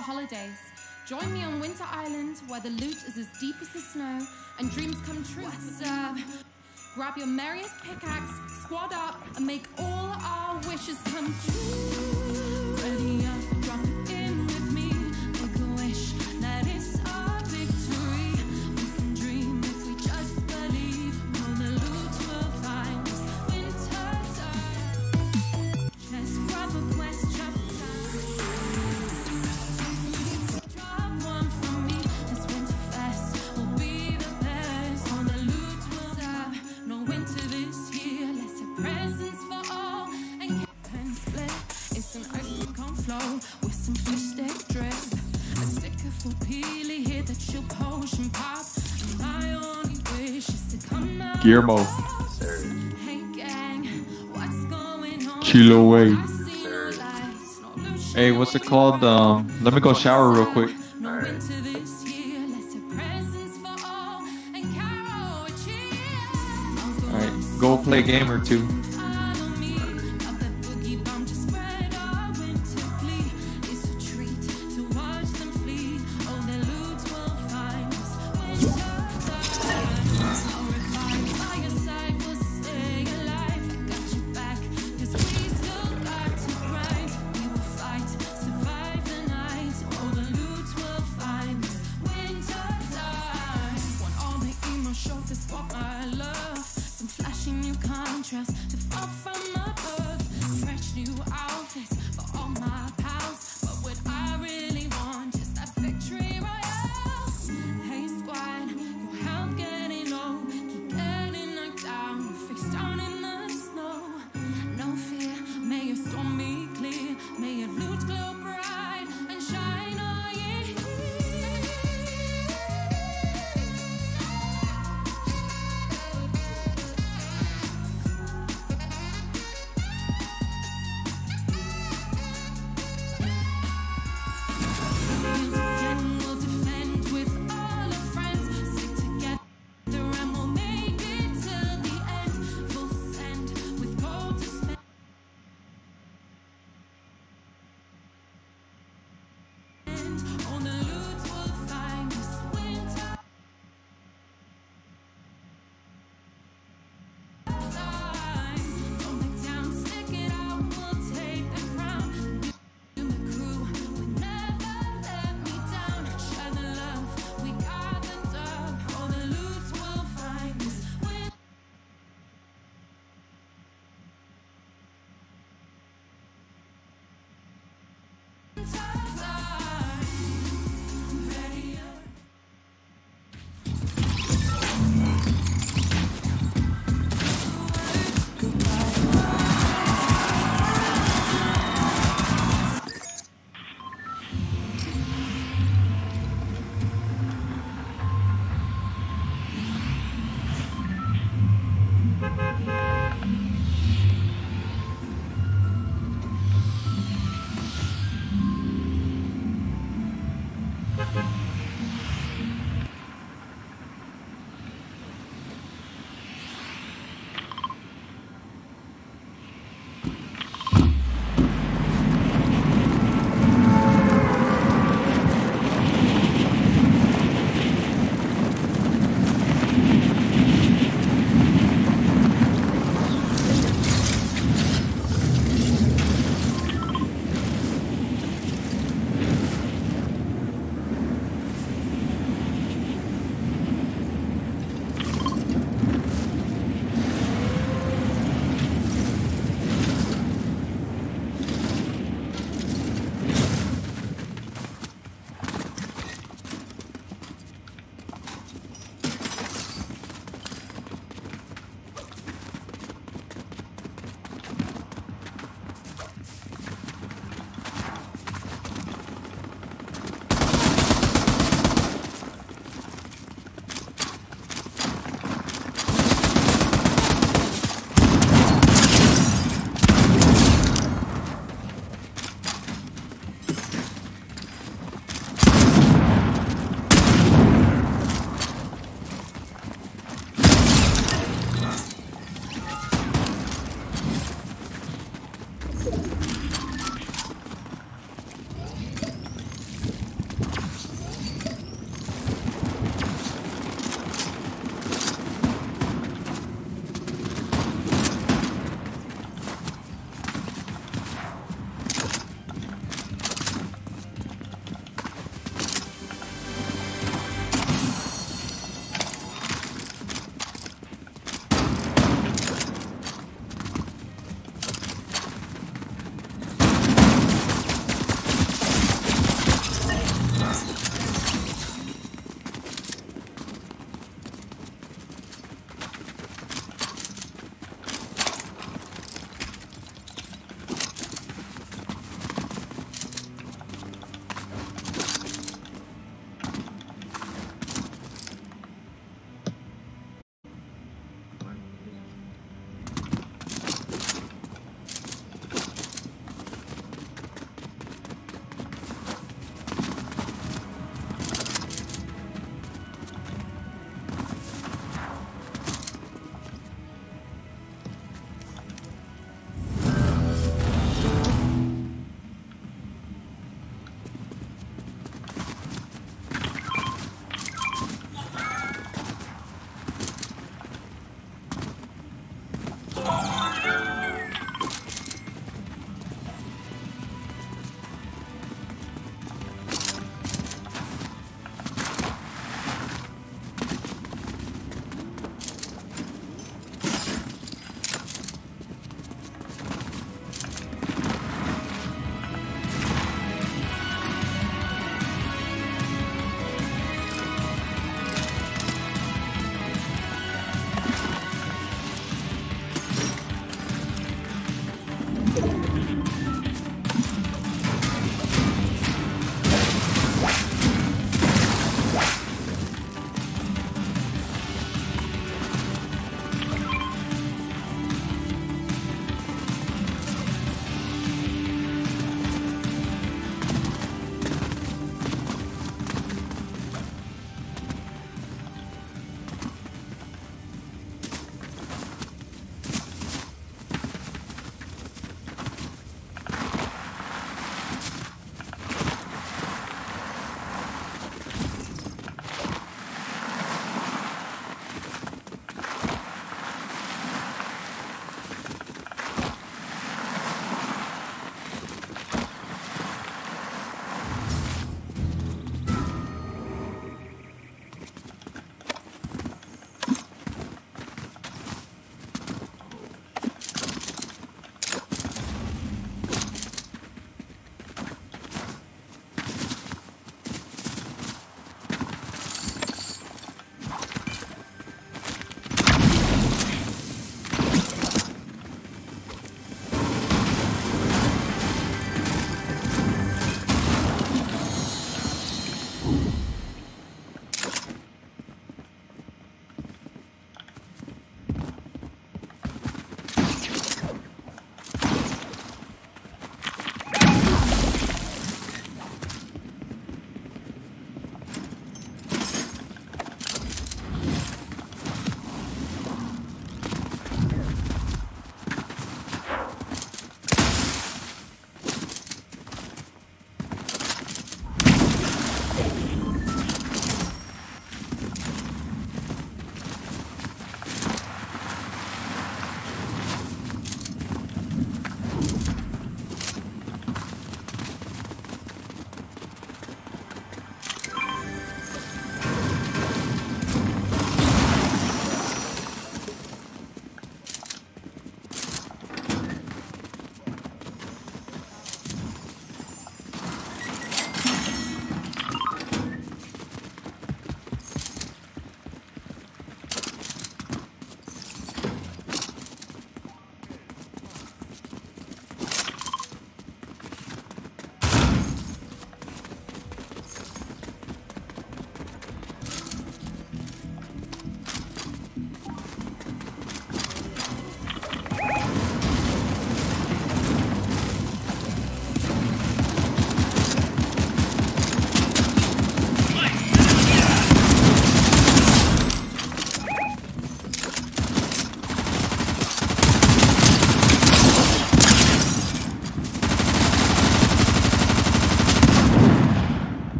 the holidays. Join me on Winter Island, where the loot is as deep as the snow and dreams come true. What's up? Grab your merriest pickaxe, squad up, and make all our wishes come true. Ready up, drop it in with me, make a wish that it's our victory. We can dream if we just believe, all the loot will find us winter time. Let's grab a quest chapter. Grab one from me, this winter fest will be the best. All the loot will stop, no winter this year, let's have presents for all. And can split, it's an ice cream cone flow with some fish stick drip. A sticker for Peely here that she'll potion pop. And my only wish is to come out. Guillermo. Hey gang, what's going on? Chill away. Hey, what's it called? Let me go shower real quick. No winter this year, let's have presents for all. And Caro, a cheer. Alright, go play a game or two. Trust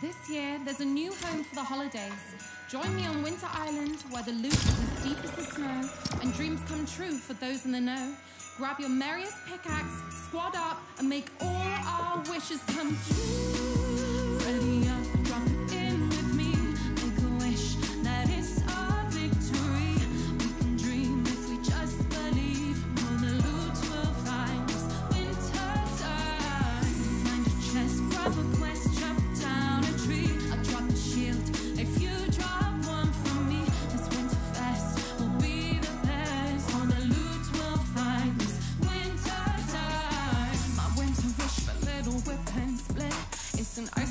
This year, there's a new home for the holidays. Join me on Winter Island, where the loot is as deep as the snow, and dreams come true for those in the know. Grab your merriest pickaxe, squad up, and make all our wishes come true. Ready up, drop in with me, make a wish that it's our victory. We can dream if we just believe, for the loot will find us. Winter time. Find a chest, grab a quest. And I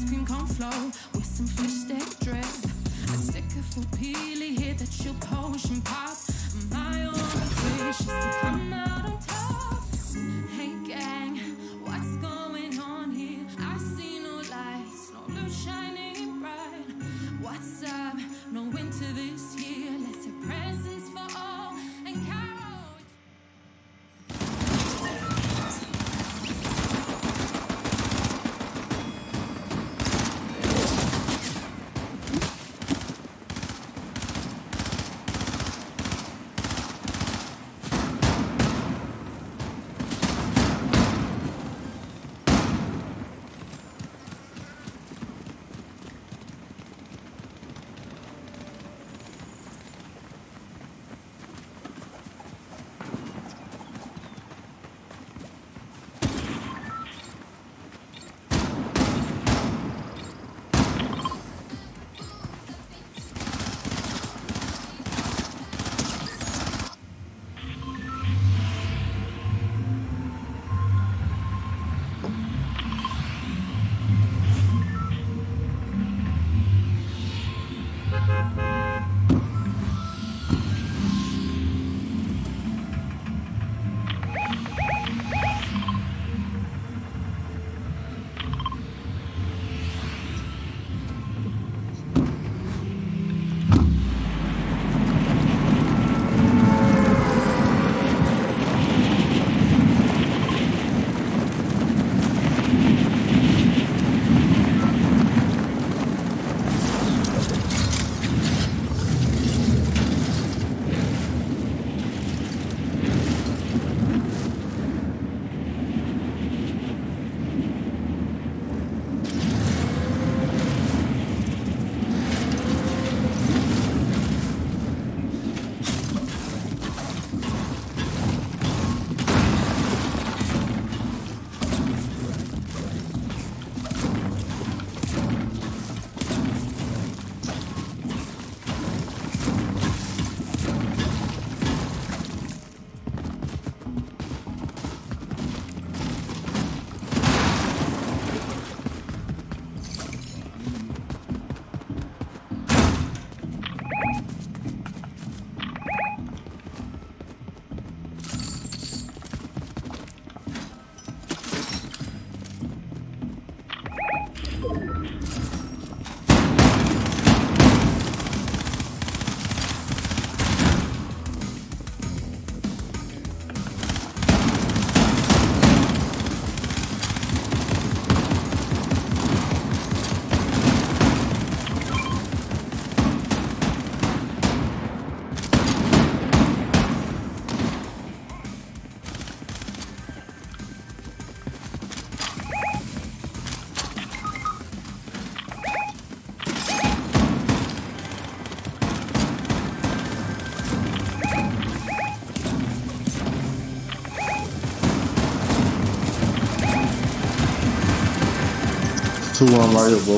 2-1 right here, bro.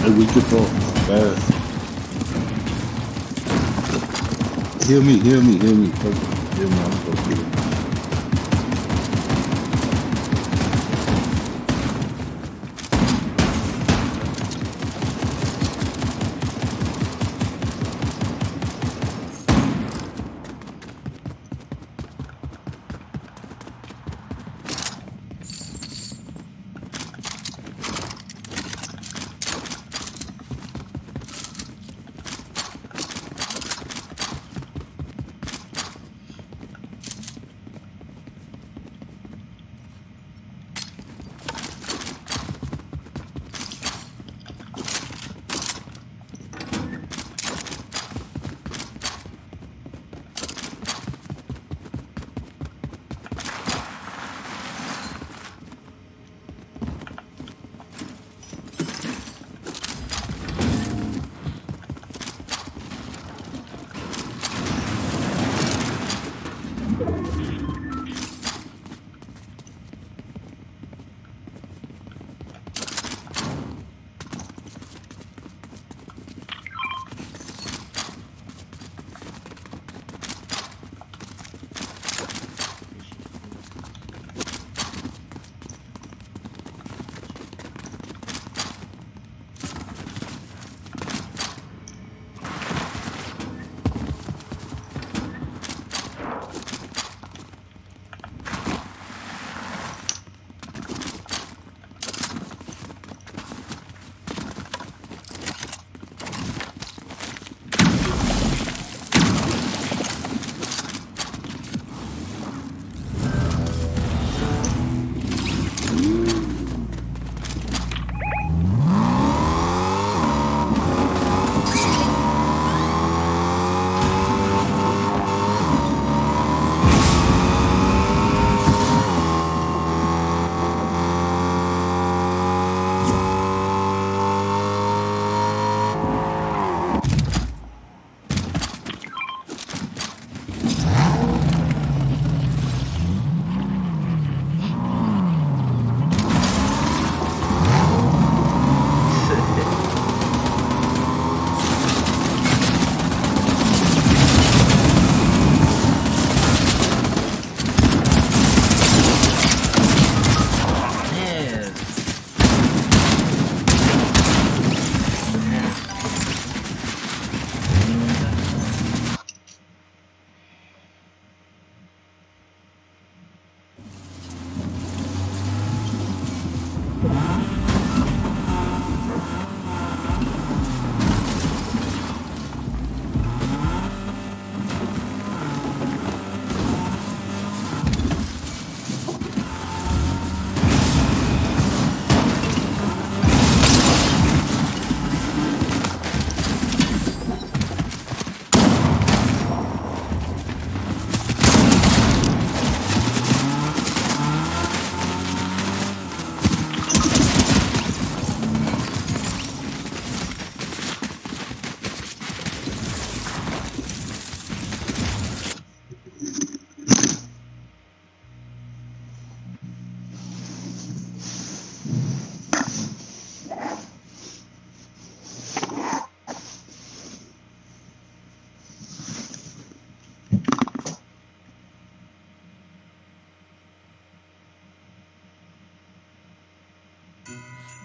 Hey, we can throw fast. Heal me. Perfect. Heal me, I'm so good.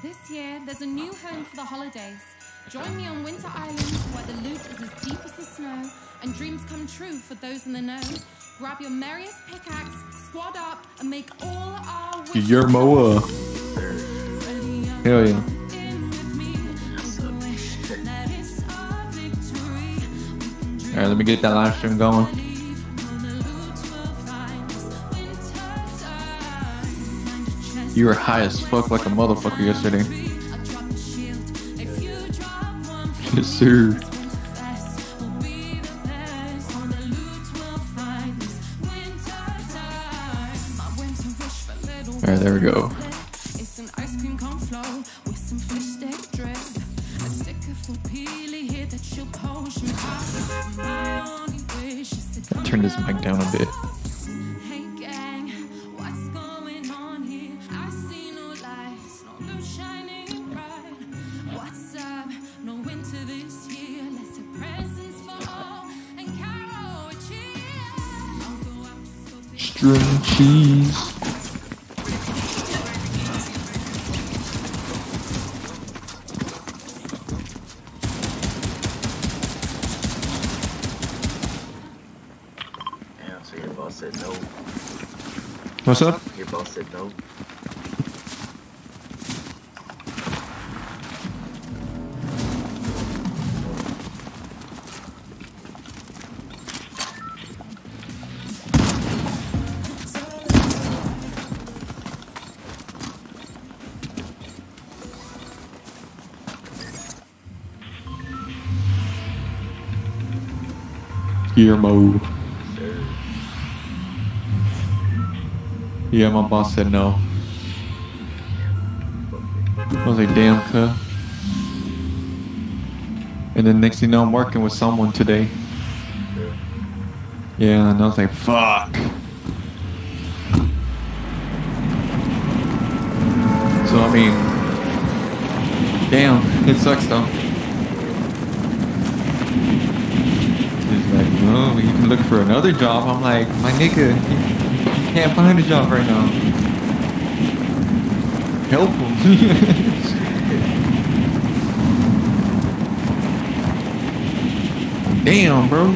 This year, there's a new home for the holidays. Join me on Winter Island, where the loot is as deep as the snow, and dreams come true for those in the know. Grab your merriest pickaxe, squad up, and make all our wishes. Your Moa. Hell yeah. Alright, let me get that live stream going. You were high as fuck like a motherfucker yesterday. Yes, sir. Alright, there we go. Turn this mic down a bit. string cheese. Yeah, so your boss said no. What's up? Your boss said no. Gear mode. Yeah, my boss said no. I was like, damn, cuh. And then next thing you know, I'm working with someone today. Yeah, and I was like, fuck. So, I mean, damn, it sucks though. Oh, you can look for another job. I'm like, my nigga, you can't find a job right now. Help him. Damn, bro.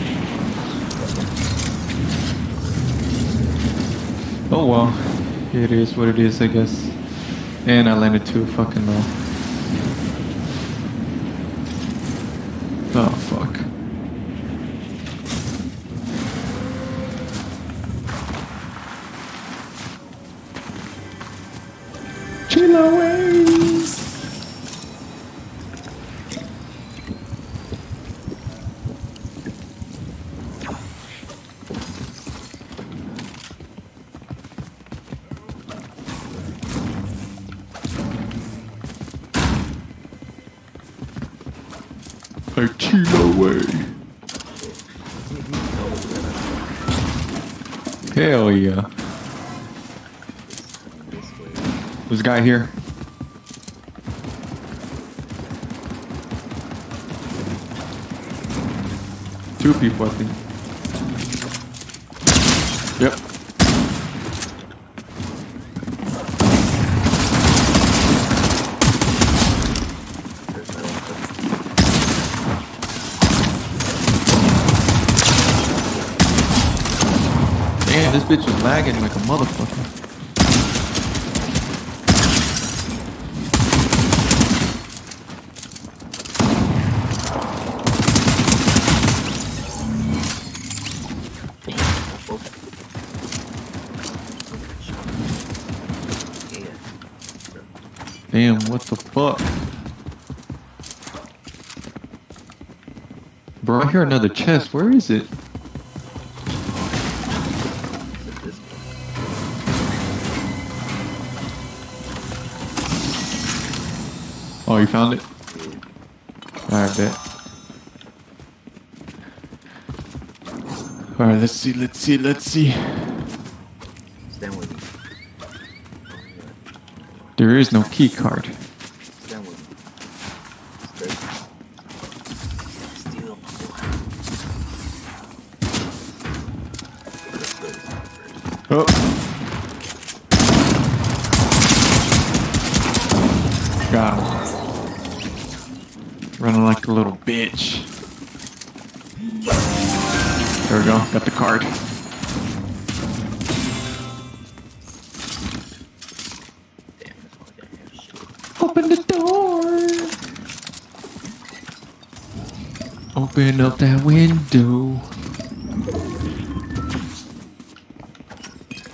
Oh, well. It is what it is, I guess. And I landed too fucking low. Oh, fuck. Hell yeah. There's a guy here. Two people, I think. Yep. Damn, this bitch was lagging like a motherfucker. Damn, what the fuck? Bro, I hear another chest. Where is it? Oh, you found it? Alright, bet. Alright, let's see. There is no key card. Oh. Got him. Running like a little bitch. There we go. Got the card. Open up that window.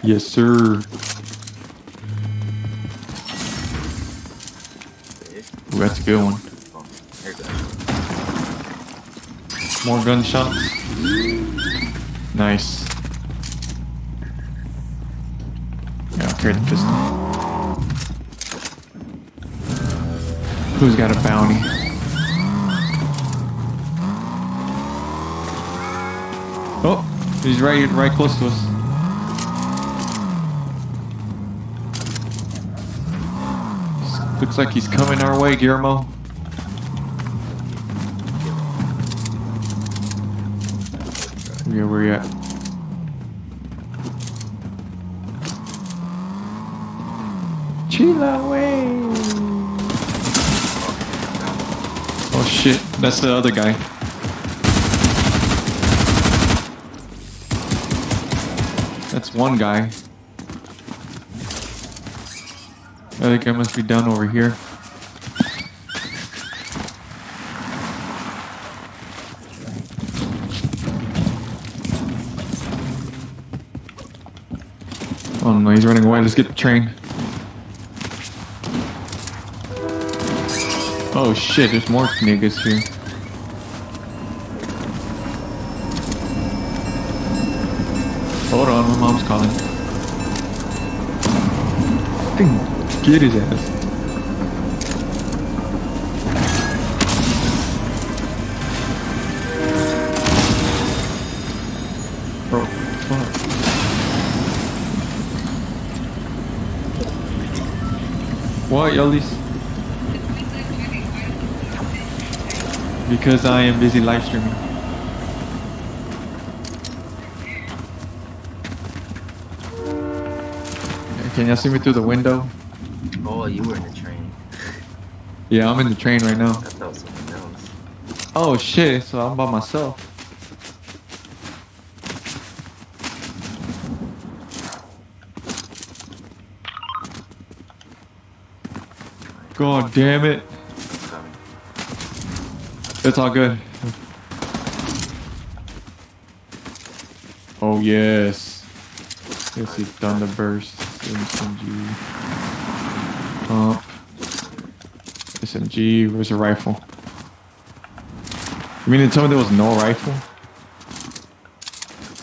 Yes, sir. Ooh, that's a good one. More gunshots. Nice. Yeah, I'll carry the pistol. Who's got a bounty? Oh, he's right close to us. Looks like he's coming our way, Guillermo. Yeah, where you at? Sheila, way. Oh shit, that's the other guy. That's one guy. The other guy must be down over here. Oh no, he's running away. Let's get the train. Oh shit, there's more niggas here. Hold on, my mom's calling. Fucking get his ass. Bro, fuck. Why, Elise? Because I am busy live streaming. Can y'all see me through the window? Oh, you were in the train. Yeah, I'm in the train right now. I thought that was something else. Oh shit, so I'm by myself. God damn it. It's all good. Oh yes. Yes, he's done the burst. SMG. SMG, where's the rifle? You mean to tell me there was no rifle?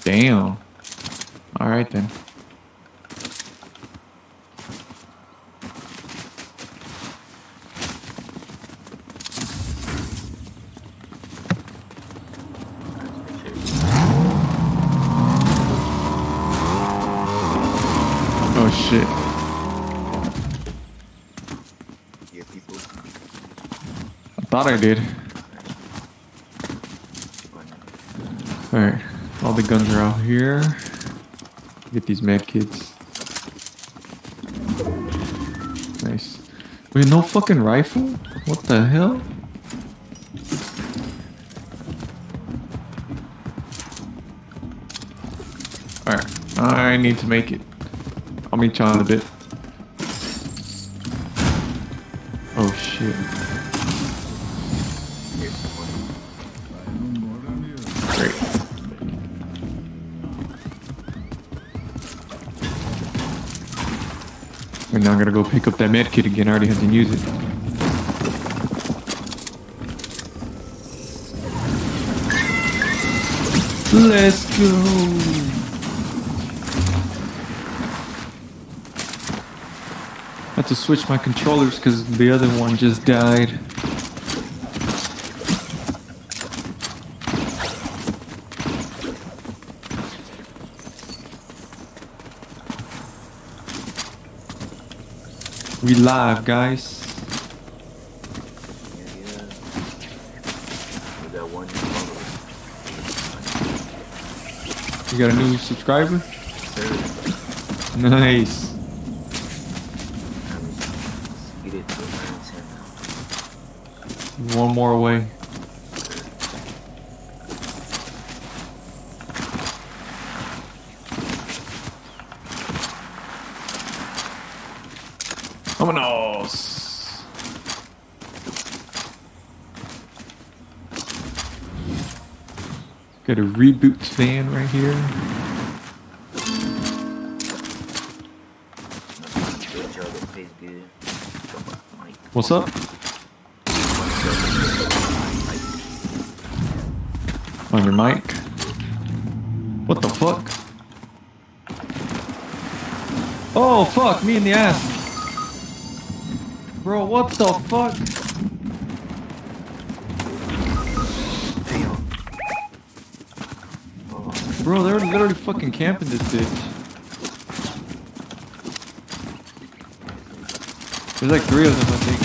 Damn. Alright then. Shit. Yeah, people. I thought I did. Alright, all the guns are out here. Get these mad kids. Nice. Wait, no fucking rifle? What the hell? Alright, I need to make it. I'll meet y'all in a bit. Oh shit. Great. We're now gonna go pick up that med kit again. I already had to use it. Let's go. I have to switch my controllers because the other one just died. We live, guys. You got a new subscriber? Nice. One more away. Vamanos. Got a reboot fan right here. What's up? On your mic. What the fuck? Oh fuck, me in the ass. Bro, what the fuck? Damn. Bro, they're literally fucking camping this bitch. There's like 3 of them, I think.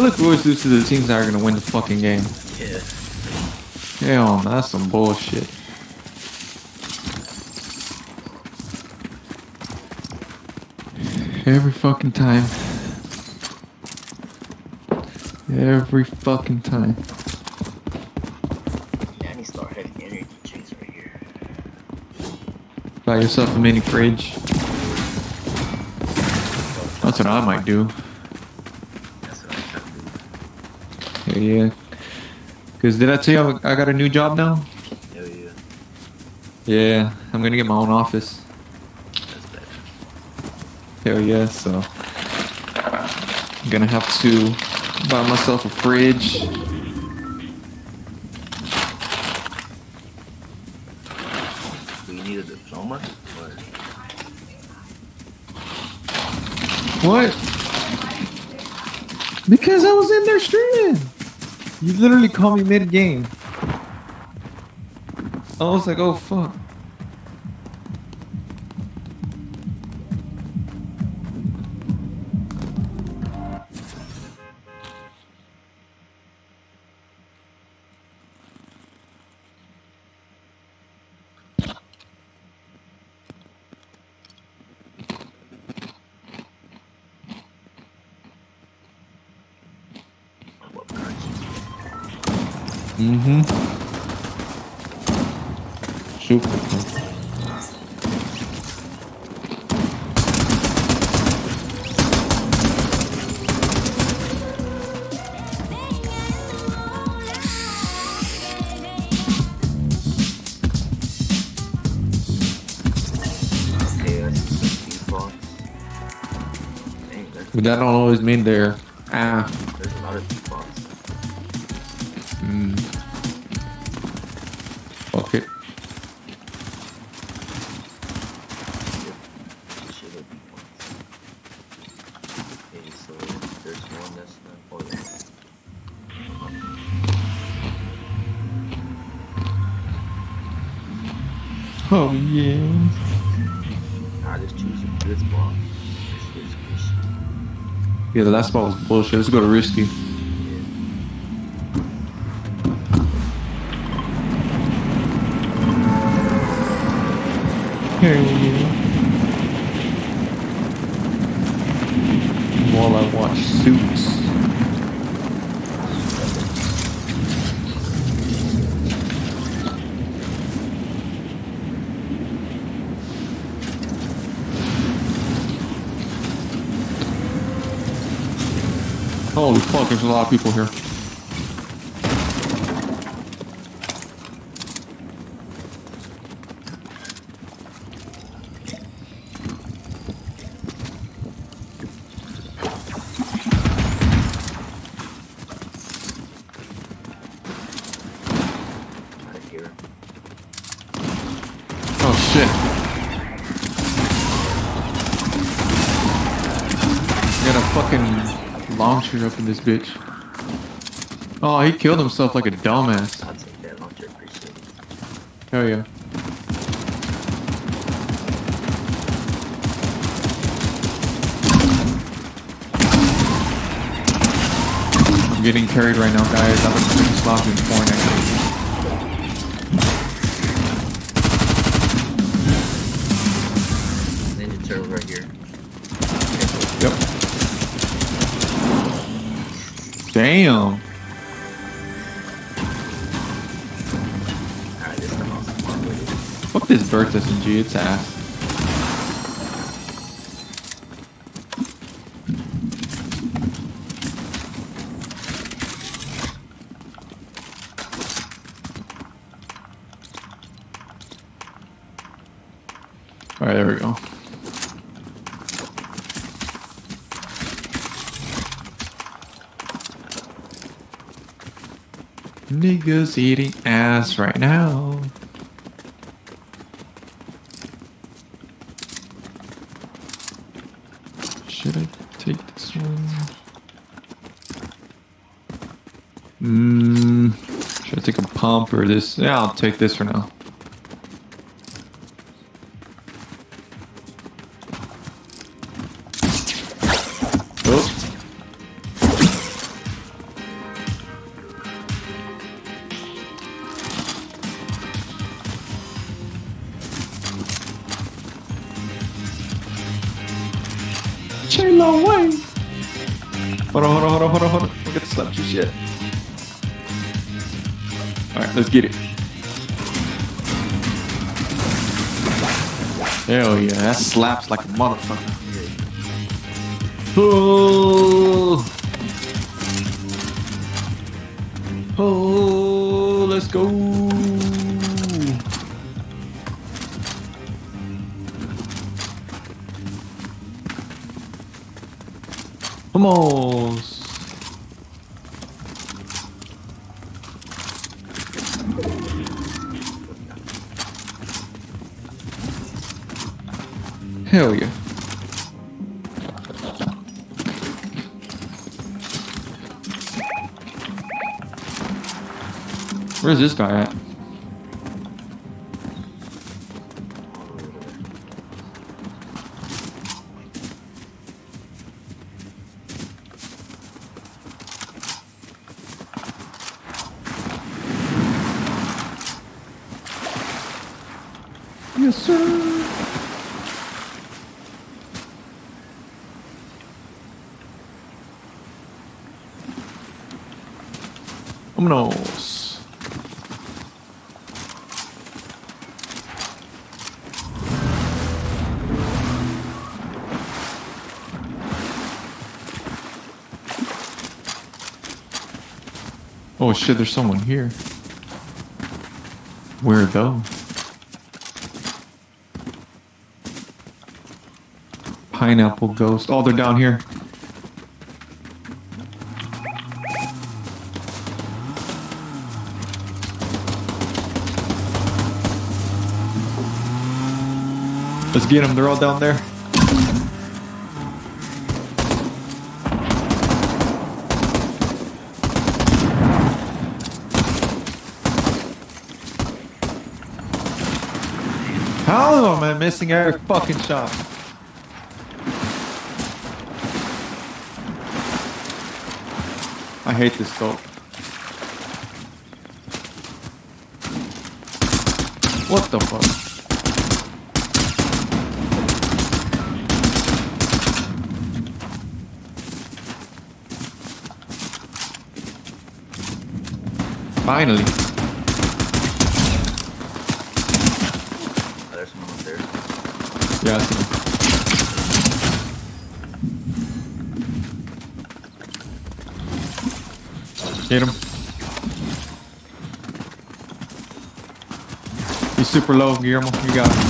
feel like we always lose to the teams that are going to win the fucking game. Yeah. Damn, that's some bullshit. Every fucking time. Every fucking time. Yeah, I need to start having energy drinks right here. Buy yourself a mini fridge. That's what I might do. That's what I do. Yeah. Cause did I tell you I got a new job now? Hell yeah. Yeah, I'm gonna get my own office. That's better. Hell yeah, so I'm gonna have to buy myself a fridge. Do you need a diploma? Or... What? Because I was in there streaming. You literally called me mid-game. I was like, oh fuck. Super. But that don't always mean they're There's a lot of defaults. Fuck it. Oh yeah. I just choose this ball. Yeah, the last ball was bullshit. Let's go to risky. Yeah. Here we go. While I watch Suits. Holy fuck, there's a lot of people here. Up in this bitch. Oh, he killed himself like a dumbass. I'll take that launcher, appreciate it. Hell yeah. I'm getting carried right now, guys. I've been pretty sloppy in Fortnite. Ninja Turtle right here. Yep. Damn. Fuck this Berth SMG, it's ass. Alright, there we go. Niggas eating ass right now. Should I take this one? Should I take a pump or this? Yeah, I'll take this for now. sure no way. Hold on. I'm gonna slap you shit. Alright, let's get it. Hell yeah, that slaps like a motherfucker. Oh, let's go. Vamos. Hell yeah. Where's this guy at? Yes, sir. Vámonos. Oh shit, there's someone here. Where though? Pineapple ghost. Oh, they're down here. Let's get them, they're all down there. How am I missing every fucking shot? I hate this scope. What the fuck? Finally. Oh, there's someone up there. Yeah, I see him. Hit him. He's super low, Guillermo. You got him.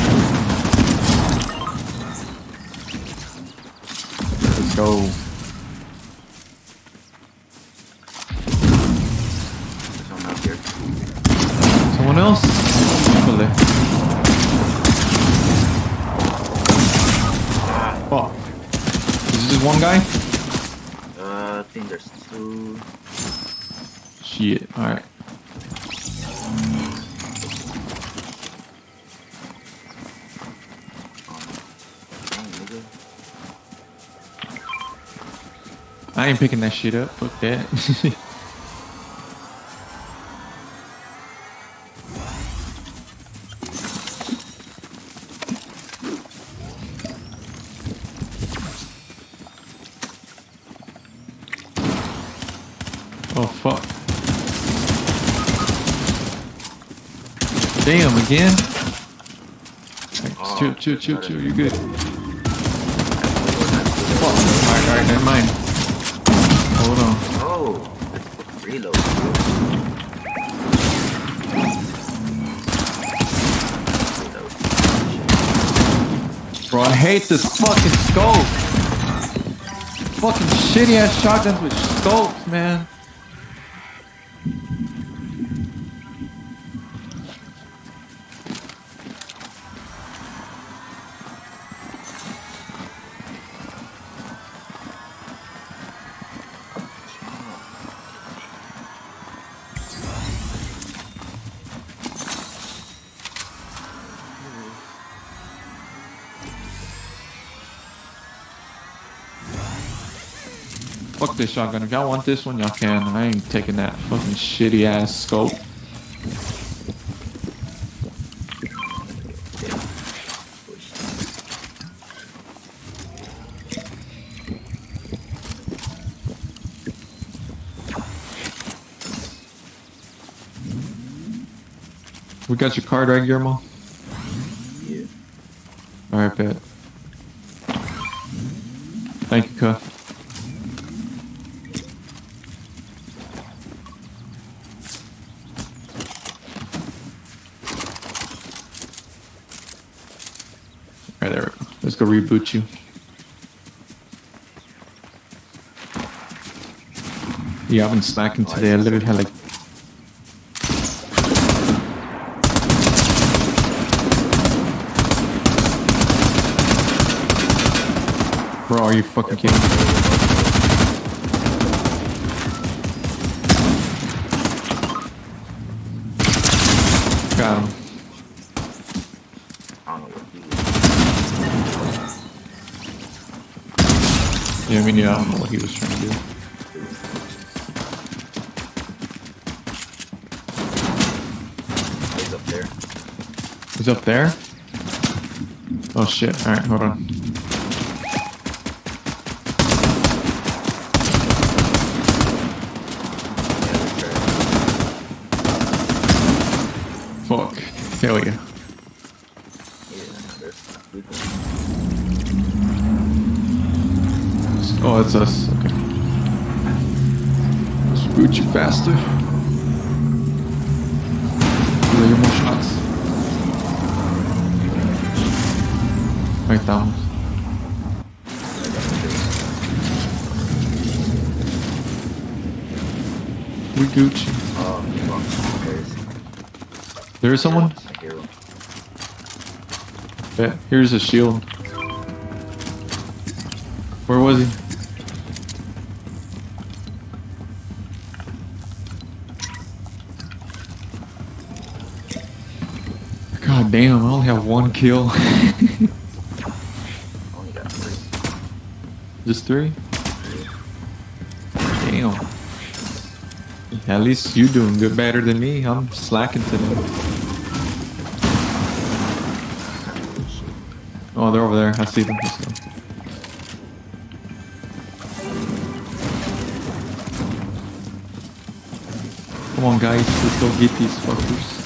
Let's go. Else? Fuck. Is this just one guy? I think there's two. Shit, alright. I ain't picking that shit up, fuck that. Oh fuck. Damn, again? Right, chill, you're good. Fuck. Alright, never mind. Hold on. Oh, that's the reload. Bro, I hate this fucking scope. Fucking shitty ass shotguns with scopes, man. Fuck this shotgun. If y'all want this one, y'all can. I ain't taking that fucking shitty ass scope. We got your card right, Guillermo? Yeah. Alright, bet. Thank you, Cuff. Alright, there we go. Let's go reboot you. Yeah, I've been snacking today. I literally had like... Bro, are you fucking kidding me? Got him. Yeah, I mean, yeah, I don't know what he was trying to do. Up there? Oh shit, alright, hold on. Fuck. There we go. Oh, it's us. Okay. Let's boot you faster. Lay more shots. Right down. We Gucci. There is someone? Yeah, here's a shield. Where was he? God damn, I only have one kill. Just three? Damn. At least you doing good, better than me. I'm slacking today. Oh, they're over there. I see them. Let's go. Come on, guys. Let's go get these fuckers.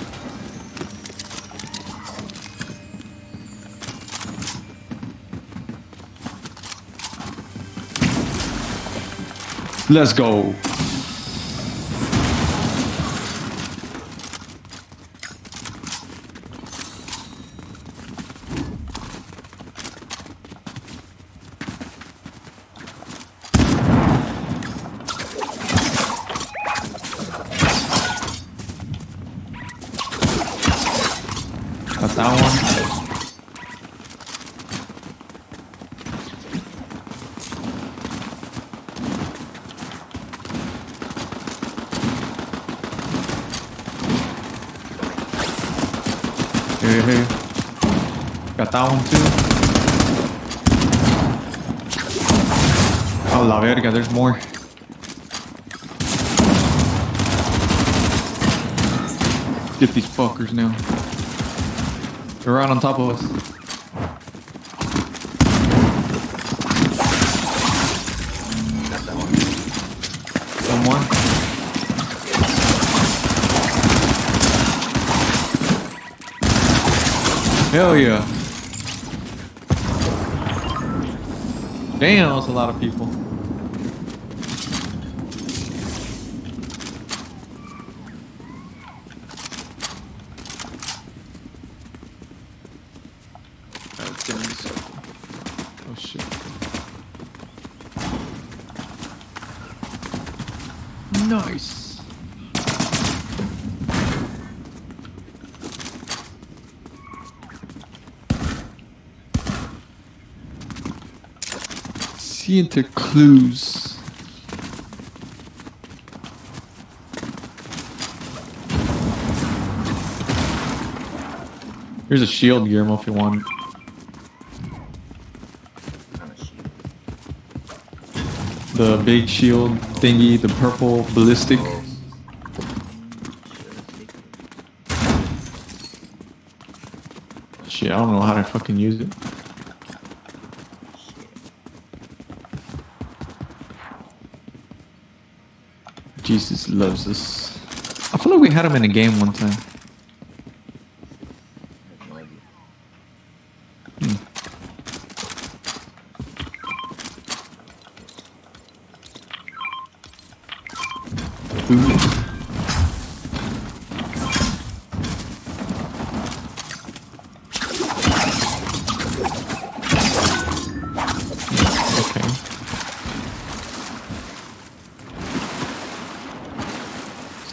Let's go. Got that one. Hey. Got that one too. Oh la verga, there's more. Get these fuckers now. They're right on top of us. Got that one. One more. Hell yeah. Damn, that's a lot of people. Oh shit. Nice. Into clues. Here's a shield, Guillermo, if you want. The big shield thingy, the purple ballistic. Shit, I don't know how to fucking use it. Jesus loves us. I feel like we had him in a game one time.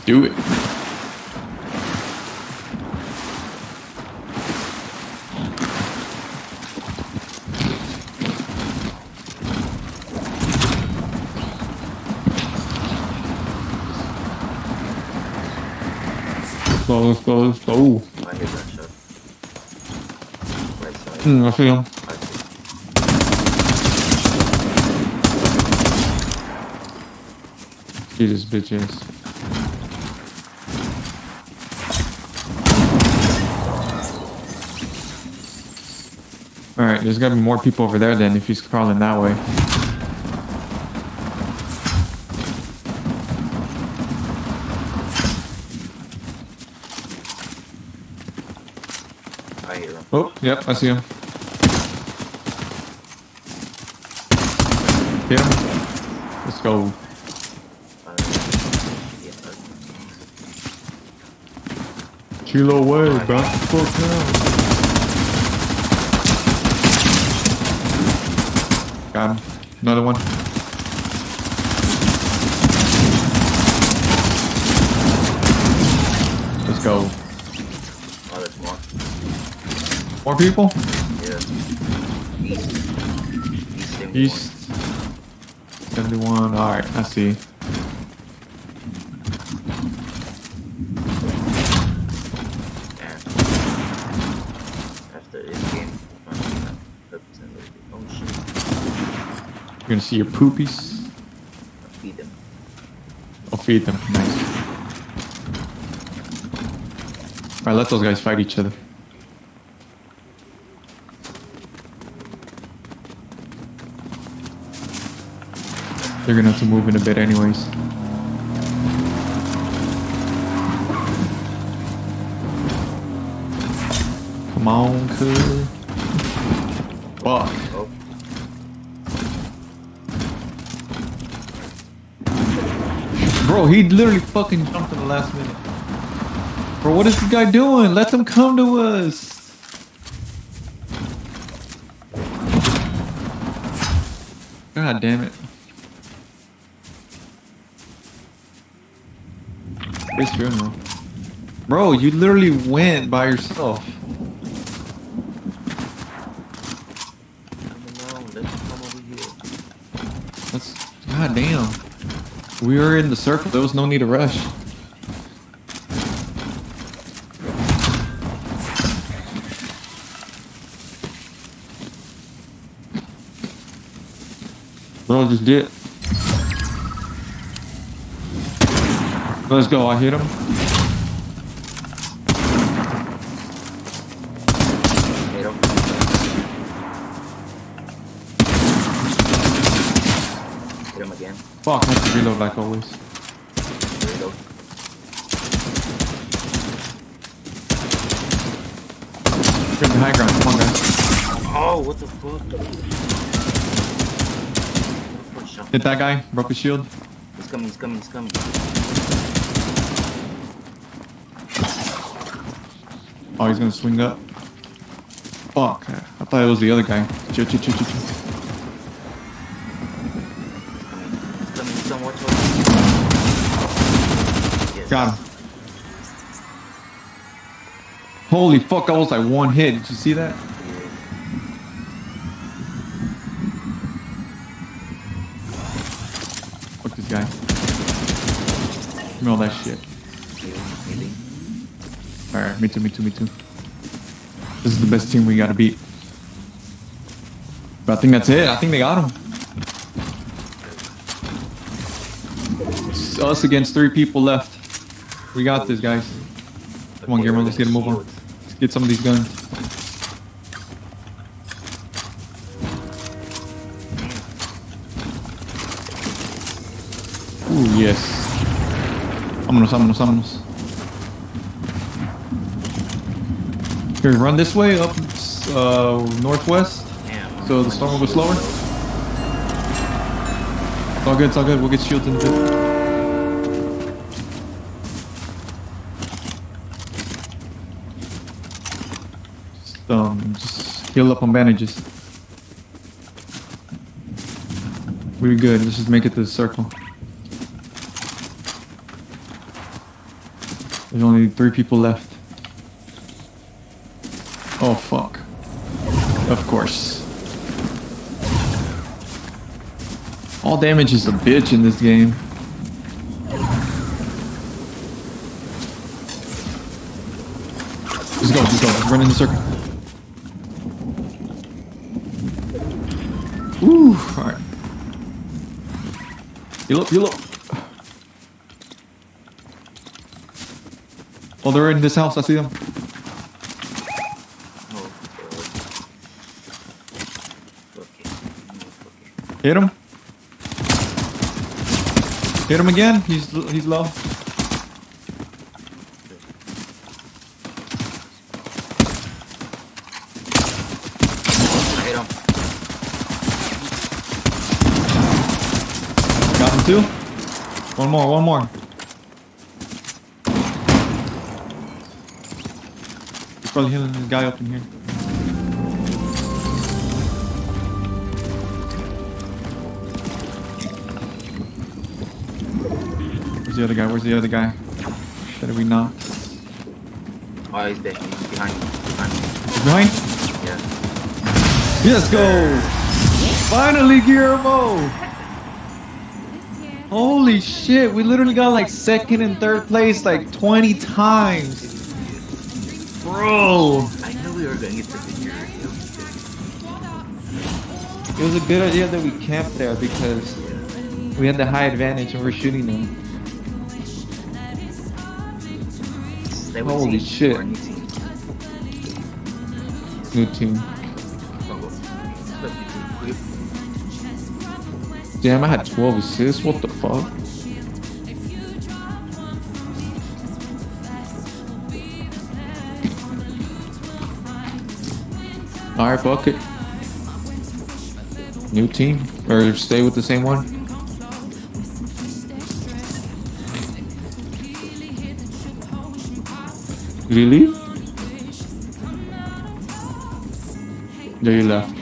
do it. Let's go, let's go. I hear that shot. Right side. I see him. I see this bitch ass. Alright, there's gotta be more people over there then if he's crawling that way. Oh, yep, I see him. Get him. Let's go. Chill away, bro. Fuck down. Got him. Another one. Let's go. Oh, there's more. More people? Yeah. East. 71. Alright, I see. After this game, oh shit. You're gonna see your poopies? I'll feed them. I'll feed them. Nice. Alright, let those guys fight each other. They're gonna have to move in a bit anyways. Come on, cuz. Fuck. Oh. Bro, he literally fucking jumped in the last minute. Bro, what is this guy doing? Let them come to us. God damn it. Bro, you literally went by yourself. That's goddamn. We were in the circle. There was no need to rush. Bro, just did. Let's go, I hit him. Hit him. Hit him again. Fuck, I have to reload like always. Reload. Get the high ground, come on guys. Oh, what the fuck? Hit that guy, broke his shield. He's coming, he's coming, he's coming. Oh, he's gonna swing up. Fuck. I thought it was the other guy. Got him. Holy fuck, I was like one hit. Did you see that? Fuck this guy. Smell that shit. Alright, me too. This is the best team we gotta beat. But I think that's it. I think they got him. It's us against 3 people left. We got this, guys. Come on, Guillermo, let's get him over. Let's get some of these guns. Ooh, yes. Vámonos. Here, run this way up northwest. Damn, so the storm will be slower. It's all good. We'll get shields in a bit. Just heal up on bandages. We're good. Let's just make it to the circle. There's only 3 people left. Oh fuck. Of course. All damage is a bitch in this game. Just go, just go. Run in the circle. Ooh, alright. Heal up, heal up. Oh, they're in this house. I see them. Hit him. Hit him again. He's low. Got him too. One more, one more. He's probably healing this guy up in here. The other guy, where's the other guy? Should we not? Oh, he's dead. He's behind me. He's behind? Yeah. Let's go! Finally, Guillermo! Holy shit, we literally got like 2nd and 3rd place like 20 times. Bro! I knew we were gonna get the victory. It was a good idea that we camped there because we had the high advantage and we're shooting them. Holy shit. New team. New team. Damn, I had 12 assists. What the fuck? Alright, bucket. New team. Or stay with the same one. Did he leave? Yeah, he left.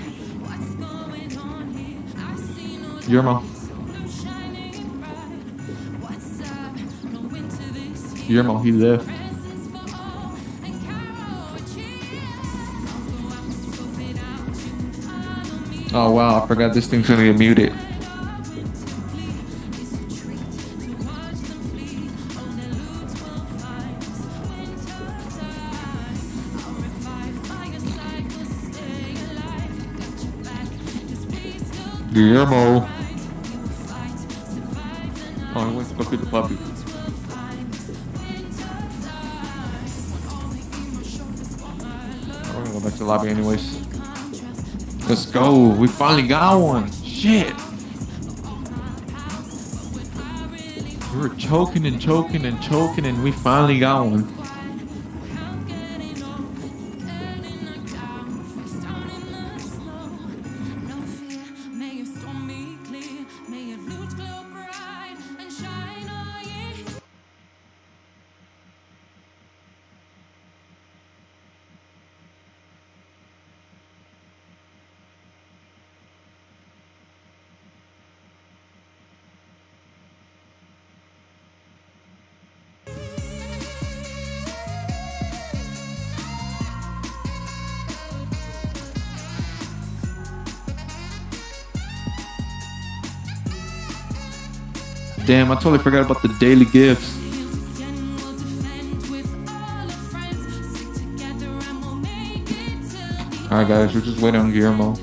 Your mom. Your mom, he left. Oh wow, I forgot this thing's gonna get muted. Guillermo. Oh, he went to go feed the puppy. I'm gonna go back to the lobby anyways. Let's go. We finally got one. Shit. We were choking and choking and choking and we finally got one. Damn, I totally forgot about the daily gifts. Alright guys, we're just waiting on Guillermo.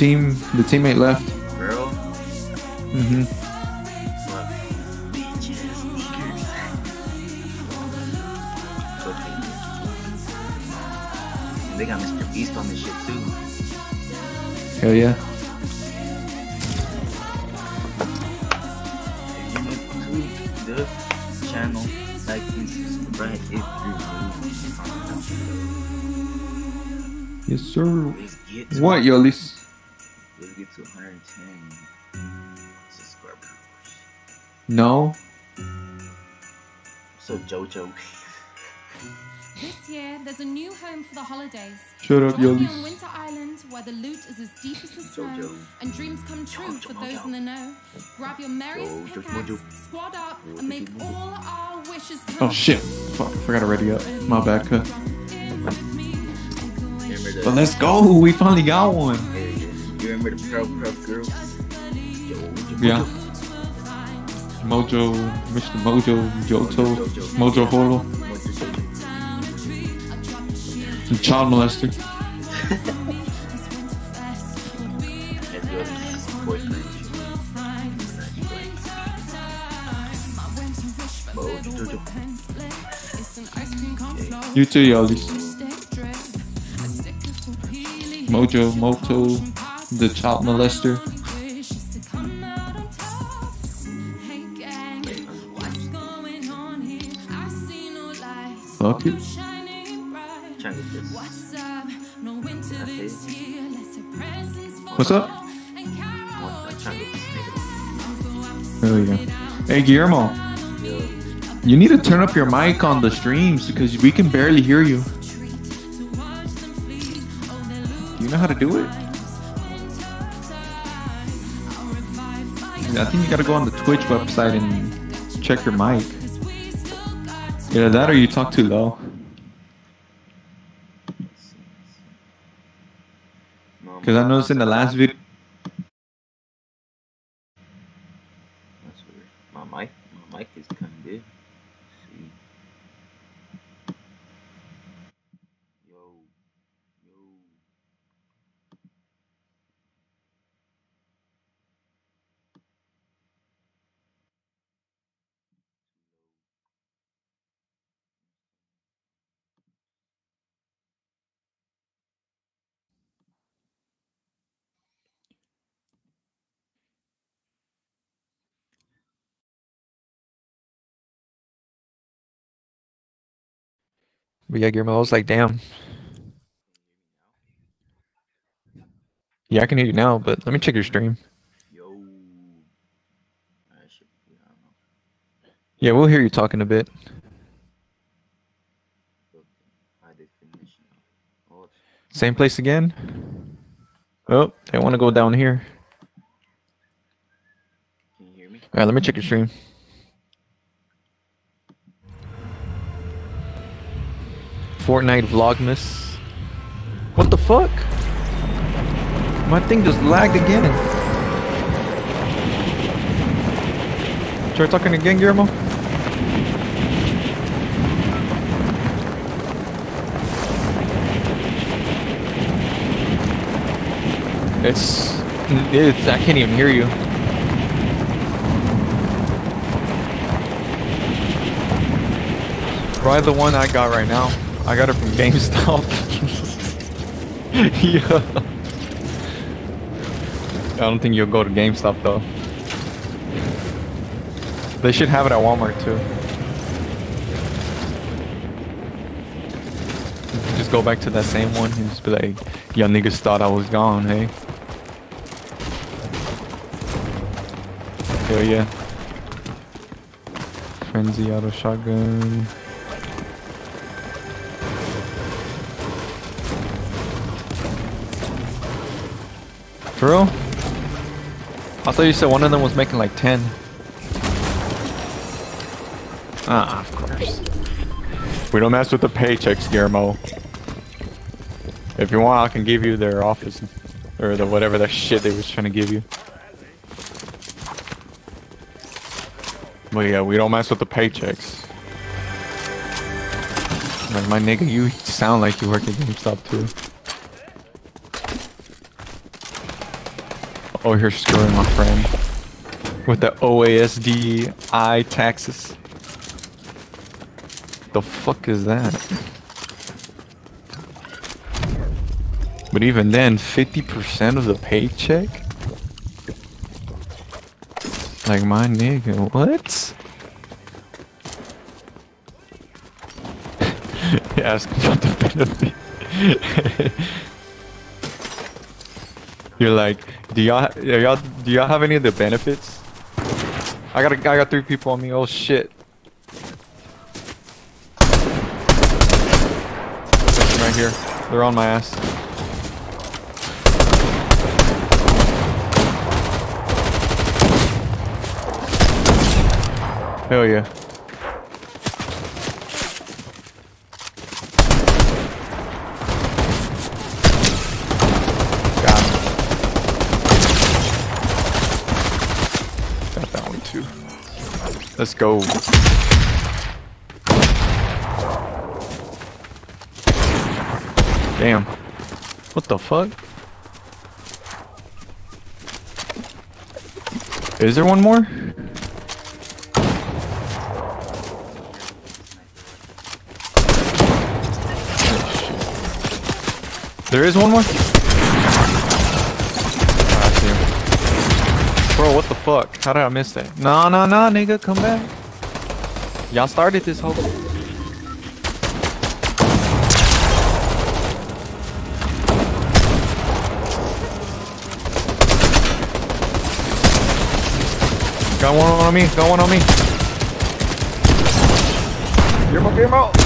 The teammate left. Girl? Mm-hmm. They got Mr. Beast on this shit too. Hell yeah. Yes, sir. What, yo, Lisa? Let's get to 110. No. So Jojo. This year, there's a new home for the holidays. Shut up, Jojo. On Winter Island, where the loot is as deep as the snow, and dreams come true for those in the know. Grab your merriest pickaxe, squad up, and make all our wishes come. Oh shit! Fuck, I forgot to ready up. My bad, cut. But let's go! We finally got one. You remember the pro girl? Yeah. Mojo, Mr. Mojo, Jojo, Mojo Holo. Child molester. You too, Yoli. Mojo, Moto, the child molester. Fuck it. What's up? There we go. Hey Guillermo, you need to turn up your mic on the streams because we can barely hear you. Do you know how to do it? I think you gotta go on the Twitch website and check your mic. Either that or you talk too low. Because I noticed in the last video. That's weird. My mic is kind of good. See. But yeah, Guillermo, I was like, damn. Yeah, I can hear you now, but let me check your stream. Yo. Yeah, we'll hear you talking a bit. Same place again? Oh, they want to go down here. Can you hear me? All right, let me check your stream. Fortnite Vlogmas. What the fuck? My thing just lagged again. Try talking again, Guillermo. It's I can't even hear you. Probably the one I got right now. I got it from GameStop. Yeah. I don't think you'll go to GameStop though. They should have it at Walmart too. Just go back to that same one and just be like, y'all niggas thought I was gone, hey? Hell yeah. Frenzy auto shotgun. For real? I thought you said one of them was making like 10. Ah, of course. We don't mess with the paychecks, Guillermo. If you want, I can give you their office or the whatever that shit they was trying to give you. But yeah, we don't mess with the paychecks. Like my nigga, you sound like you work at GameStop too. Oh, you're screwing my friend with the OASDI taxes. The fuck is that? But even then, 50% of the paycheck? Like my nigga, what? Yeah, ask about the benefit. You're like, do y'all have any of the benefits? I got three people on me. Oh shit. Right here. They're on my ass. Hell yeah. Got that one too. Let's go. Damn. What the fuck? Is there one more? There is one more? Oh, bro, what the fuck? How did I miss that? Nah, nah, nah, nigga, come back. Y'all started this whole... Got one on me, got one on me. Gear him out.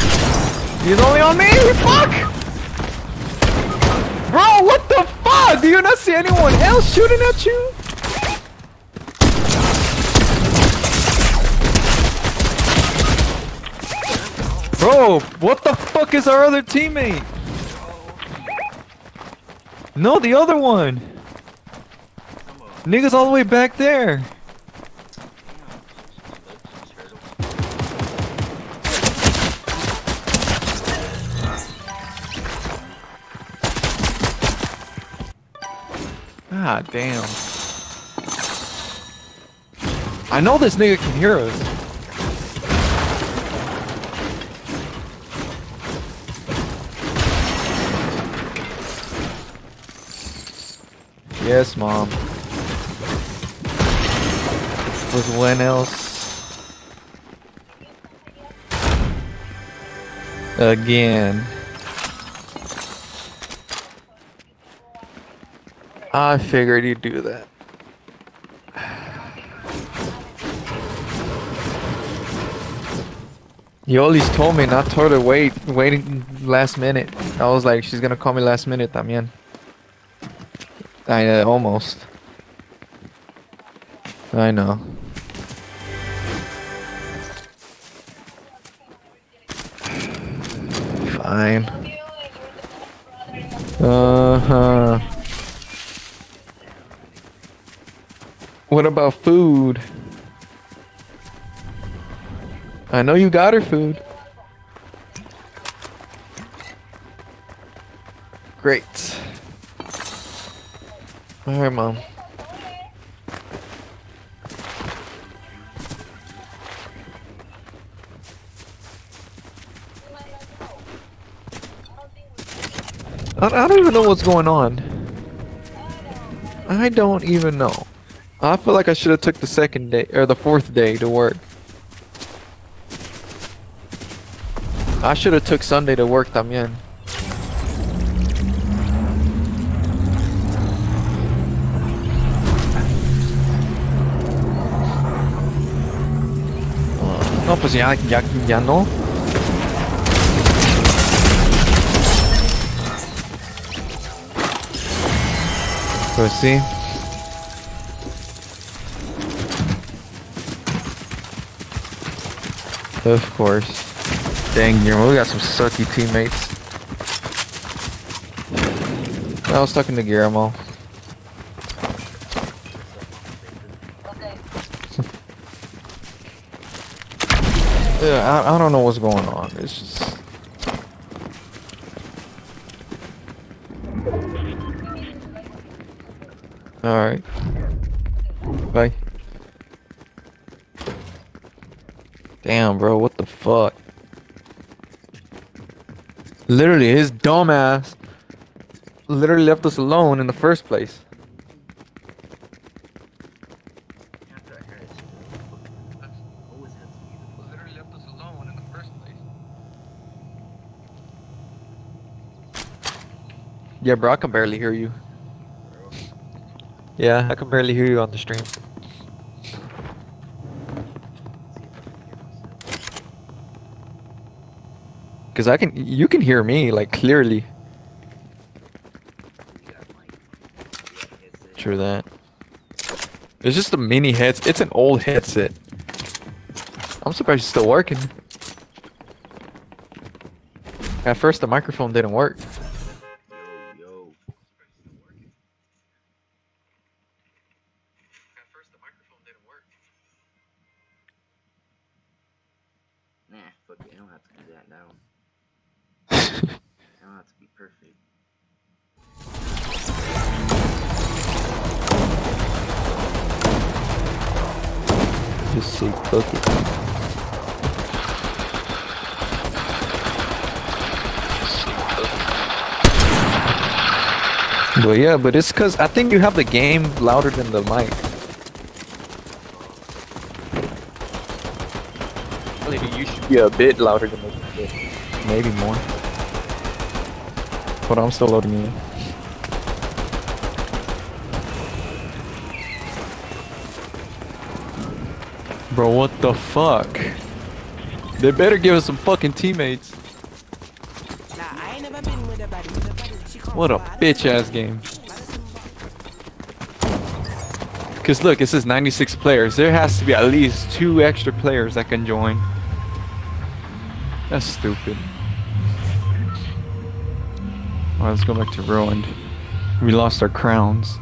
He's only on me, fuck! Bro, what the fuck? Do you not see anyone else shooting at you? Bro, what the fuck is our other teammate? No, the other one. Niggas all the way back there. God damn. I know this nigga can hear us. Yes, mom. With when else? Again. I figured you'd do that. You always told me not to waiting last minute. I was like, she's gonna call me last minute, Damian. I know, almost. I know. Fine. Uh-huh. What about food? I know you got her food. Great. All right, mom. I don't even know what's going on. I don't even know. I feel like I should have took the second day or the fourth day to work. I should have took Sunday to work, Damian. No, pues ya no. Pues sí. Of course. Dang, we got some sucky teammates. I was talking to Guillermo. Okay. Yeah, I don't know what's going on. It's just... Alright. Bye. Damn, bro, what the fuck? Literally, his dumbass literally left us alone in the first place. Yeah, bro, I can barely hear you. Yeah, I can barely hear you on the stream. Because I can, you can hear me, like, clearly. True that. It's just a mini headset. It's an old headset. I'm surprised it's still working. At first, the microphone didn't work. Nah, fuck it. I don't have to do that now. I don't have to be perfect. Just say fuck it. But yeah, but it's cause I think you have the game louder than the mic. You should be a bit louder than this. Maybe more. But I'm still loading in. Bro, what the fuck? They better give us some fucking teammates. Nah, I ain't never been with a buddy. What a bitch ass game. Cause look, it says 96 players. There has to be at least 2 extra players that can join. That's stupid. Alright, let's go back to Ruined. We lost our crowns.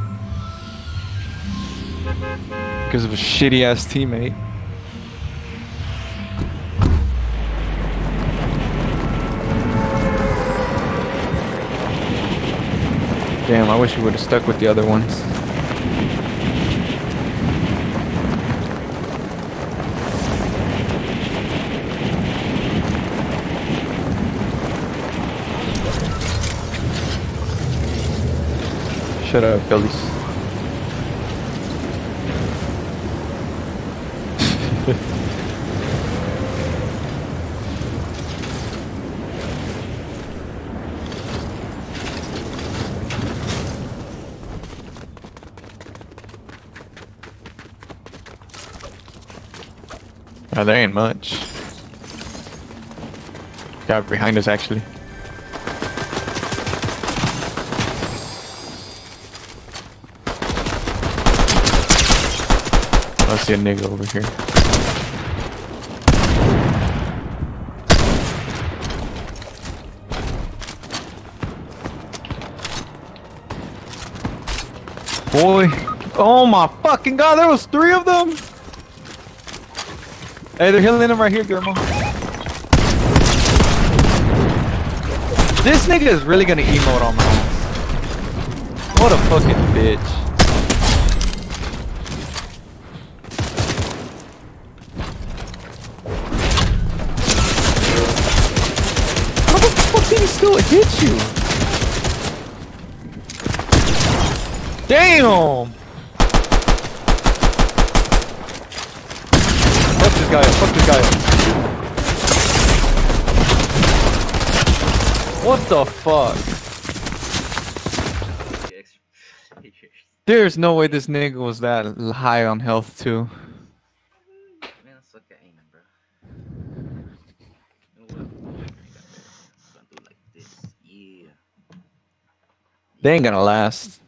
Because of a shitty ass teammate. Damn, I wish we would have stuck with the other ones. Shut up, Billy. Oh, there ain't much. Got behind us actually. I see a nigga over here. Boy. Oh my fucking god, there was 3 of them! Hey, they're healing him right here, Guillermo. This nigga is really gonna emote on my ass. What a fucking bitch. Hit you. Damn. Fuck this guy up. Fuck this guy up. What the fuck? There's no way this nigga was that high on health too. They ain't gonna last.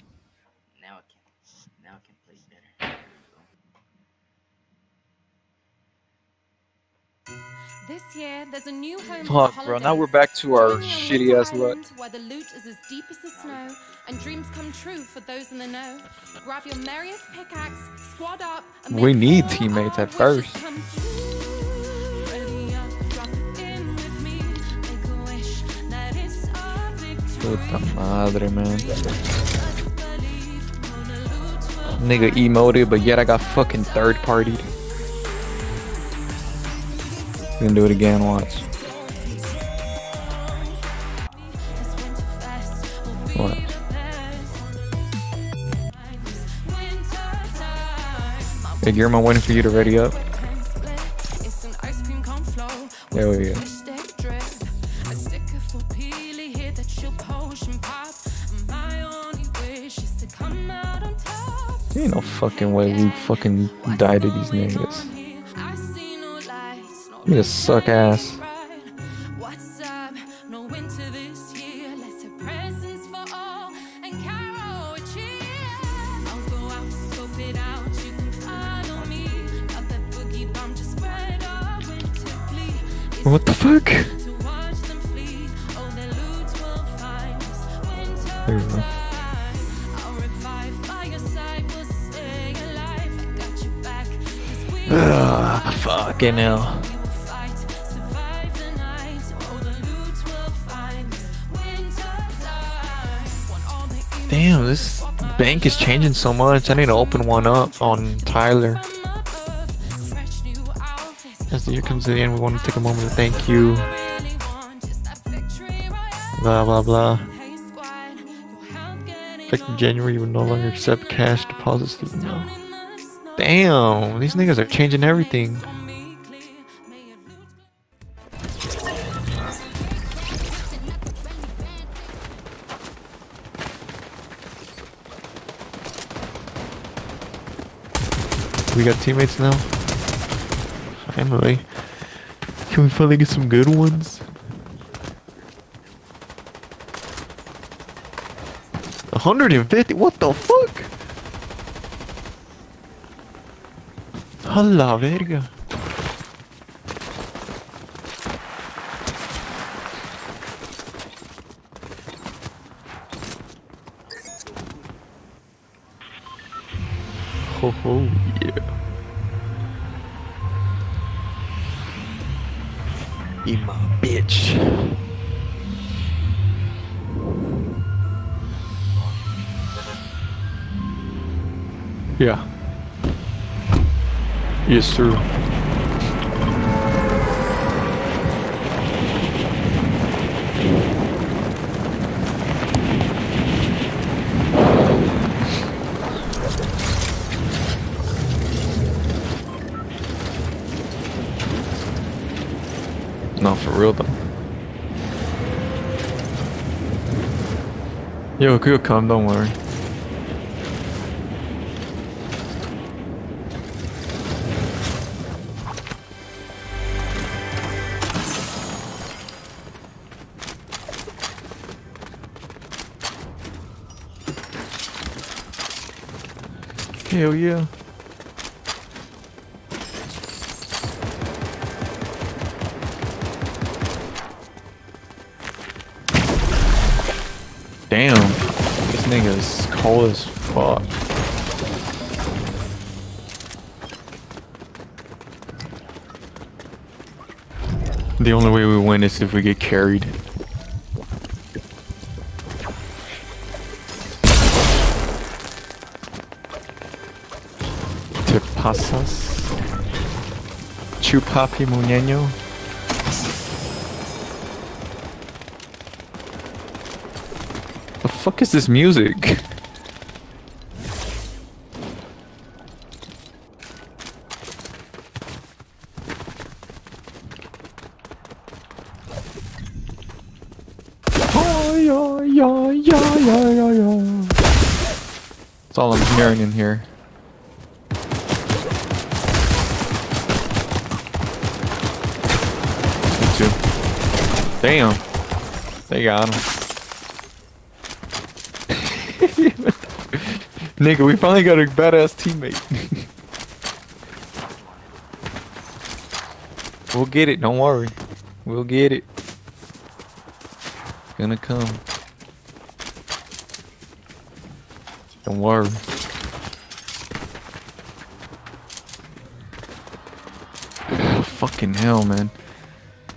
Now I can play better. This year, there's a new home. Fuck, bro. Now we're back to our shitty ass luck. Where the loot is as deep as the snow, and dreams come true for those in the know. Grab your merriest pickaxe, squad up. We need teammates at first. Puta madre, man. Nigga emoted, but yet I got fucking third-partied. Gonna do it again, watch. What? Hey, Guillermo, waiting for you to ready up. There we go. Ain't no fucking way we fucking die to these niggas. You just suck ass. What the fuck? There we go. Ugh, fucking hell. Damn, this bank is changing so much. I need to open one up on Tyler. As the year comes to the end, we want to take a moment to thank you. Blah, blah, blah. Effective January, you will no longer accept cash deposits through the mail. Damn, these niggas are changing everything. We got teammates now. Finally. Can we finally get some good ones? $150? What the fuck? A la verga. Ho ho, yeah. Eat my bitch. Yeah. Yes, sir. No, for real though. Yo, could you come? Don't worry. Hell yeah. Damn, this nigga is cold as fuck. The only way we win is if we get carried. Te pasas? Chupapi muñeño? Fuck is this music? That's all I'm hearing in here. Me too. Damn, they got him. Nigga, we finally got a badass teammate. We'll get it, don't worry. We'll get it. It's gonna come. Don't worry. Fucking hell, man.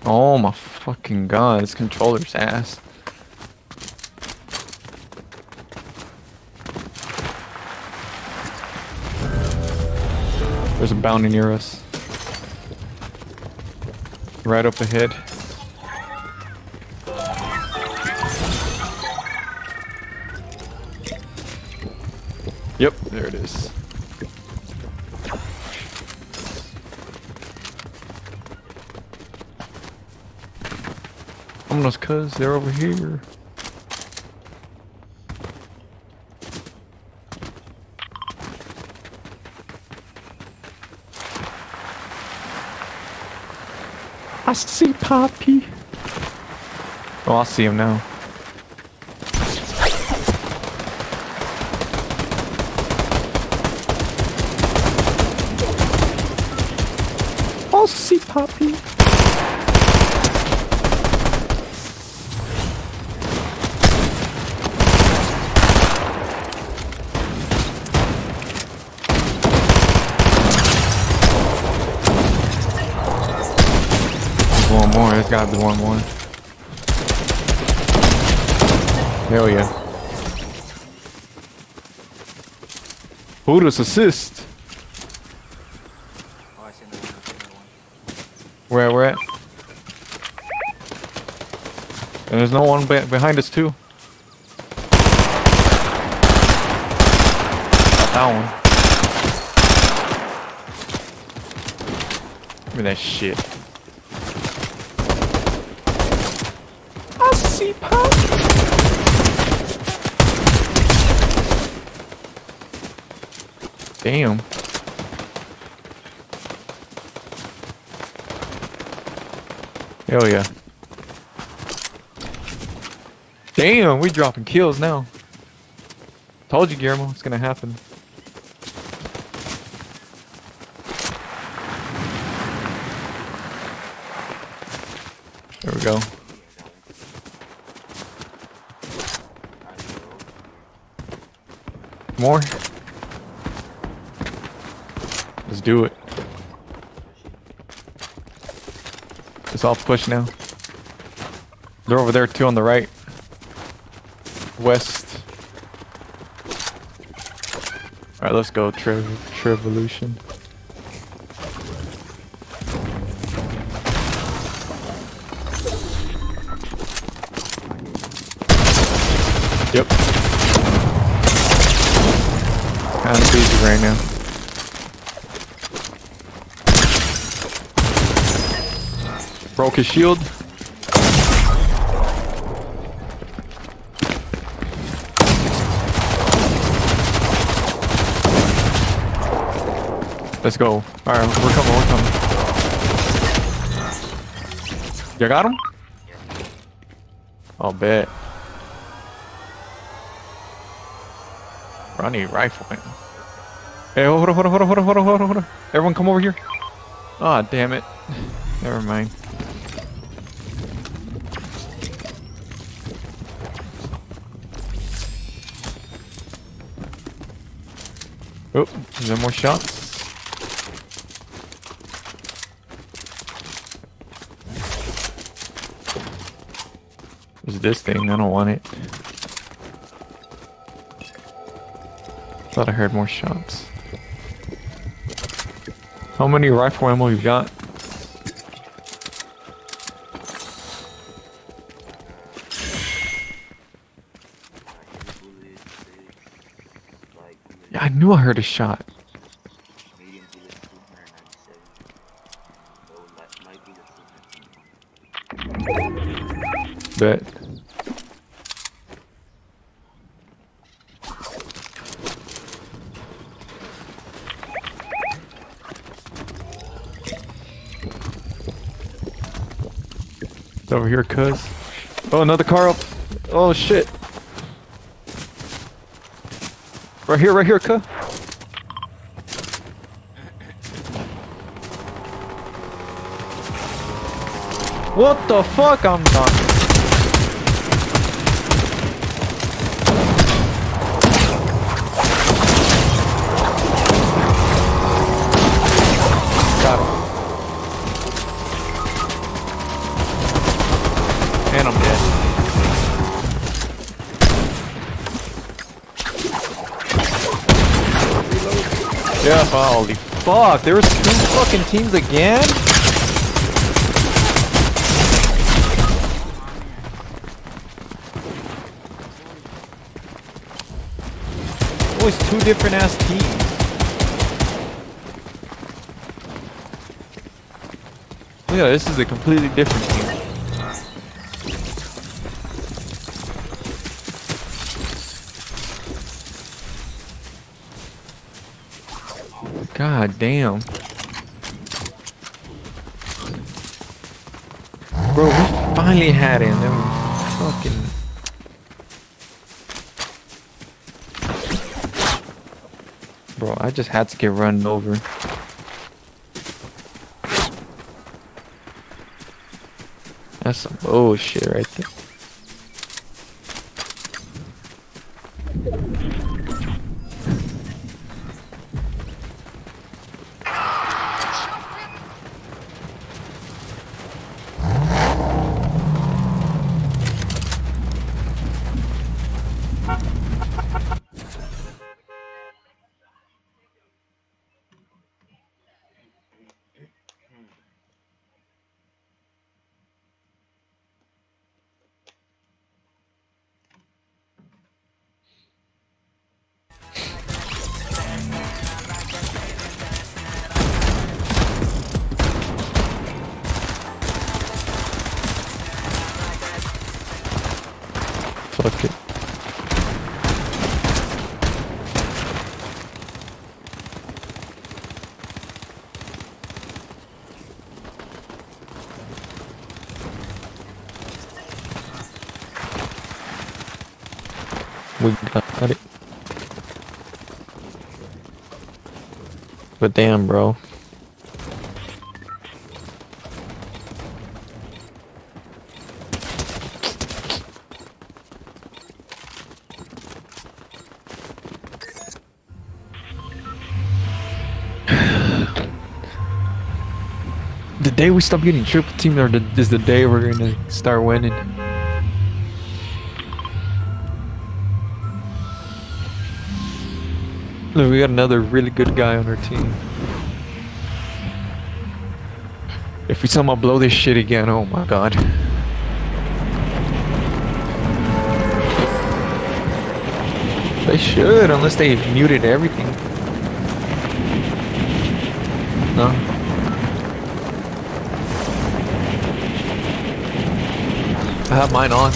Oh my fucking god, this controller's ass. There's a bounty near us. Right up ahead. Yep, there it is. Almost cuz they're over here. I see Poppy. Oh, I see him now. I see Poppy. one more. There's gotta be one more. There we go. Buddha's assist. Oh, I see another one. Where we're at? And there's no one behind us too. Got that one. Give me that shit. I see pop. Damn. Hell yeah. Damn, we dropping kills now. Told you, Guillermo, it's gonna happen. There we go. More? Let's do it. It's all push now. They're over there too on the right. West. Alright, let's go, Trevolution. Yep. Kinda busy right now. Broke his shield. Let's go. Alright, we're coming, we're coming. You got him? I'll bet. I need a rifle, man. Hey, hold on. Everyone come over here. Ah, oh, damn it. Never mind. Oh, is there more shots? There's this thing, I don't want it. Thought I heard more shots. How many rifle ammo you got? I knew I heard a shot. Bet. It's over here, cuz. Oh, another car up. Oh, shit. Right here, cuh. What the fuck? I'm done. Got him. And I'm dead. Yeah, holy fuck, there was two fucking teams again? Always two different ass teams. Look at this, is a completely different team. God damn. Bro, we finally had it and then we fucking... Bro, I just had to get run over. That's some bullshit right there. fuck it. We got it. But damn, bro. The day we stop getting triple teamed or is the day we're gonna start winning. Look, we got another really good guy on our team. If we somehow blow this shit again, oh my god. They should, unless they've muted everything. No. I have mine on.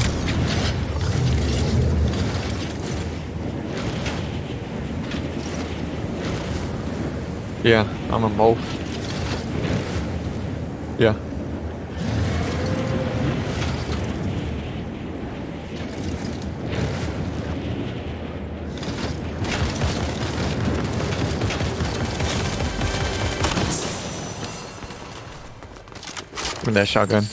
Yeah, I'm on both. Yeah. With that shotgun.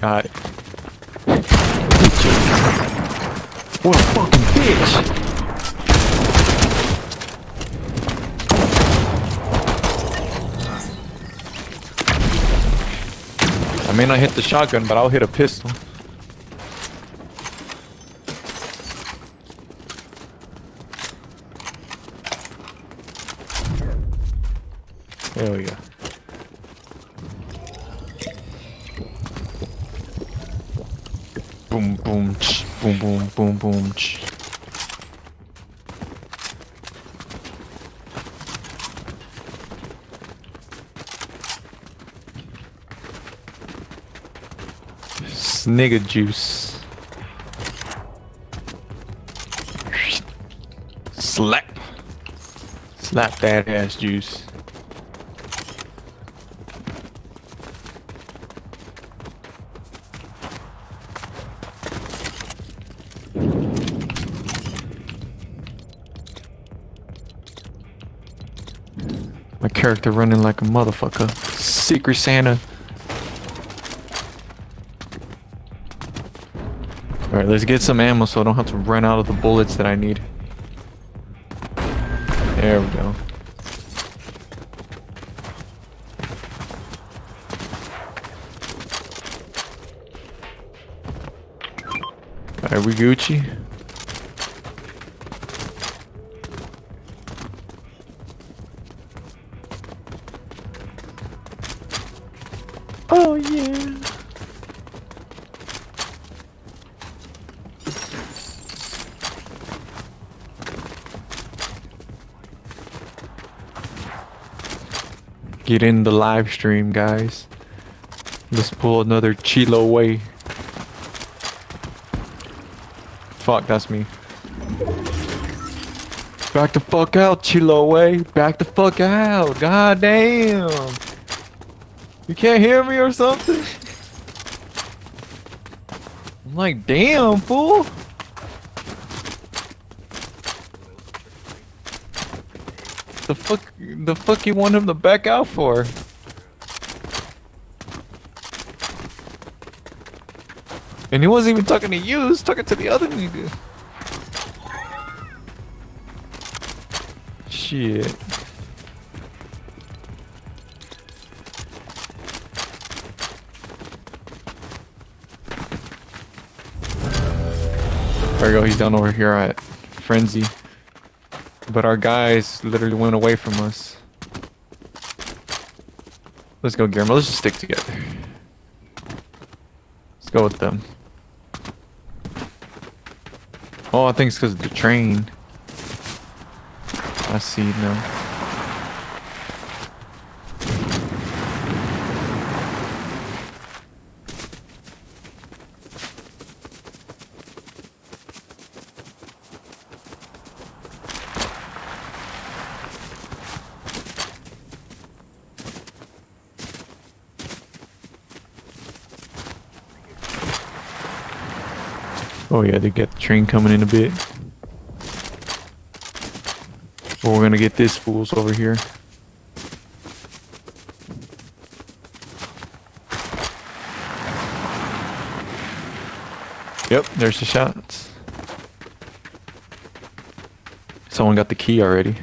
Got it. What a fucking bitch! I may not hit the shotgun, but I'll hit a pistol. There we go. Boom, boom, tch, boom, boom, boom, boom, tch. Snigger juice. Slap. Slap that ass juice. My character running like a motherfucker. Secret Santa. Alright, let's get some ammo so I don't have to run out of the bullets that I need. There we go. Alright, we Gucci. Oh yeah. Get in the live stream, guys. Let's pull another Chilo way. Fuck, that's me. Back the fuck out, Chilo way. Back the fuck out. God damn. You can't hear me or something? I'm like, damn, fool! The fuck you want him to back out for? And he wasn't even talking to you, he was talking to the other nigga. Shit. There we go, he's down over here at Frenzy. But our guys literally went away from us. Let's go, Guillermo. Let's just stick together. Let's go with them. Oh, I think it's because of the train. I see now. Oh yeah, they got the train coming in a bit. Well, we're gonna get this fools over here. Yep, there's the shots. Someone got the key already.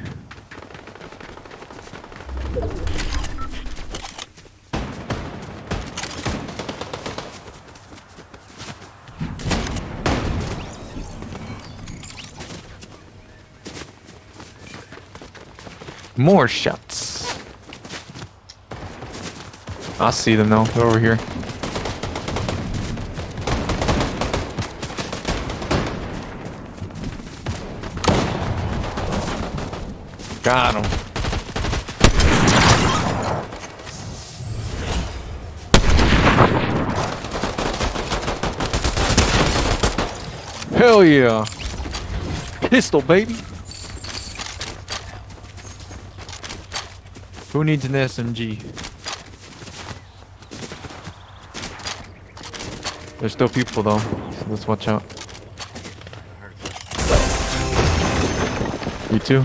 More shots. I see them though. They're over here. Got him. Hell yeah. Pistol, baby. Who needs an SMG? There's still people though, so let's watch out. You too?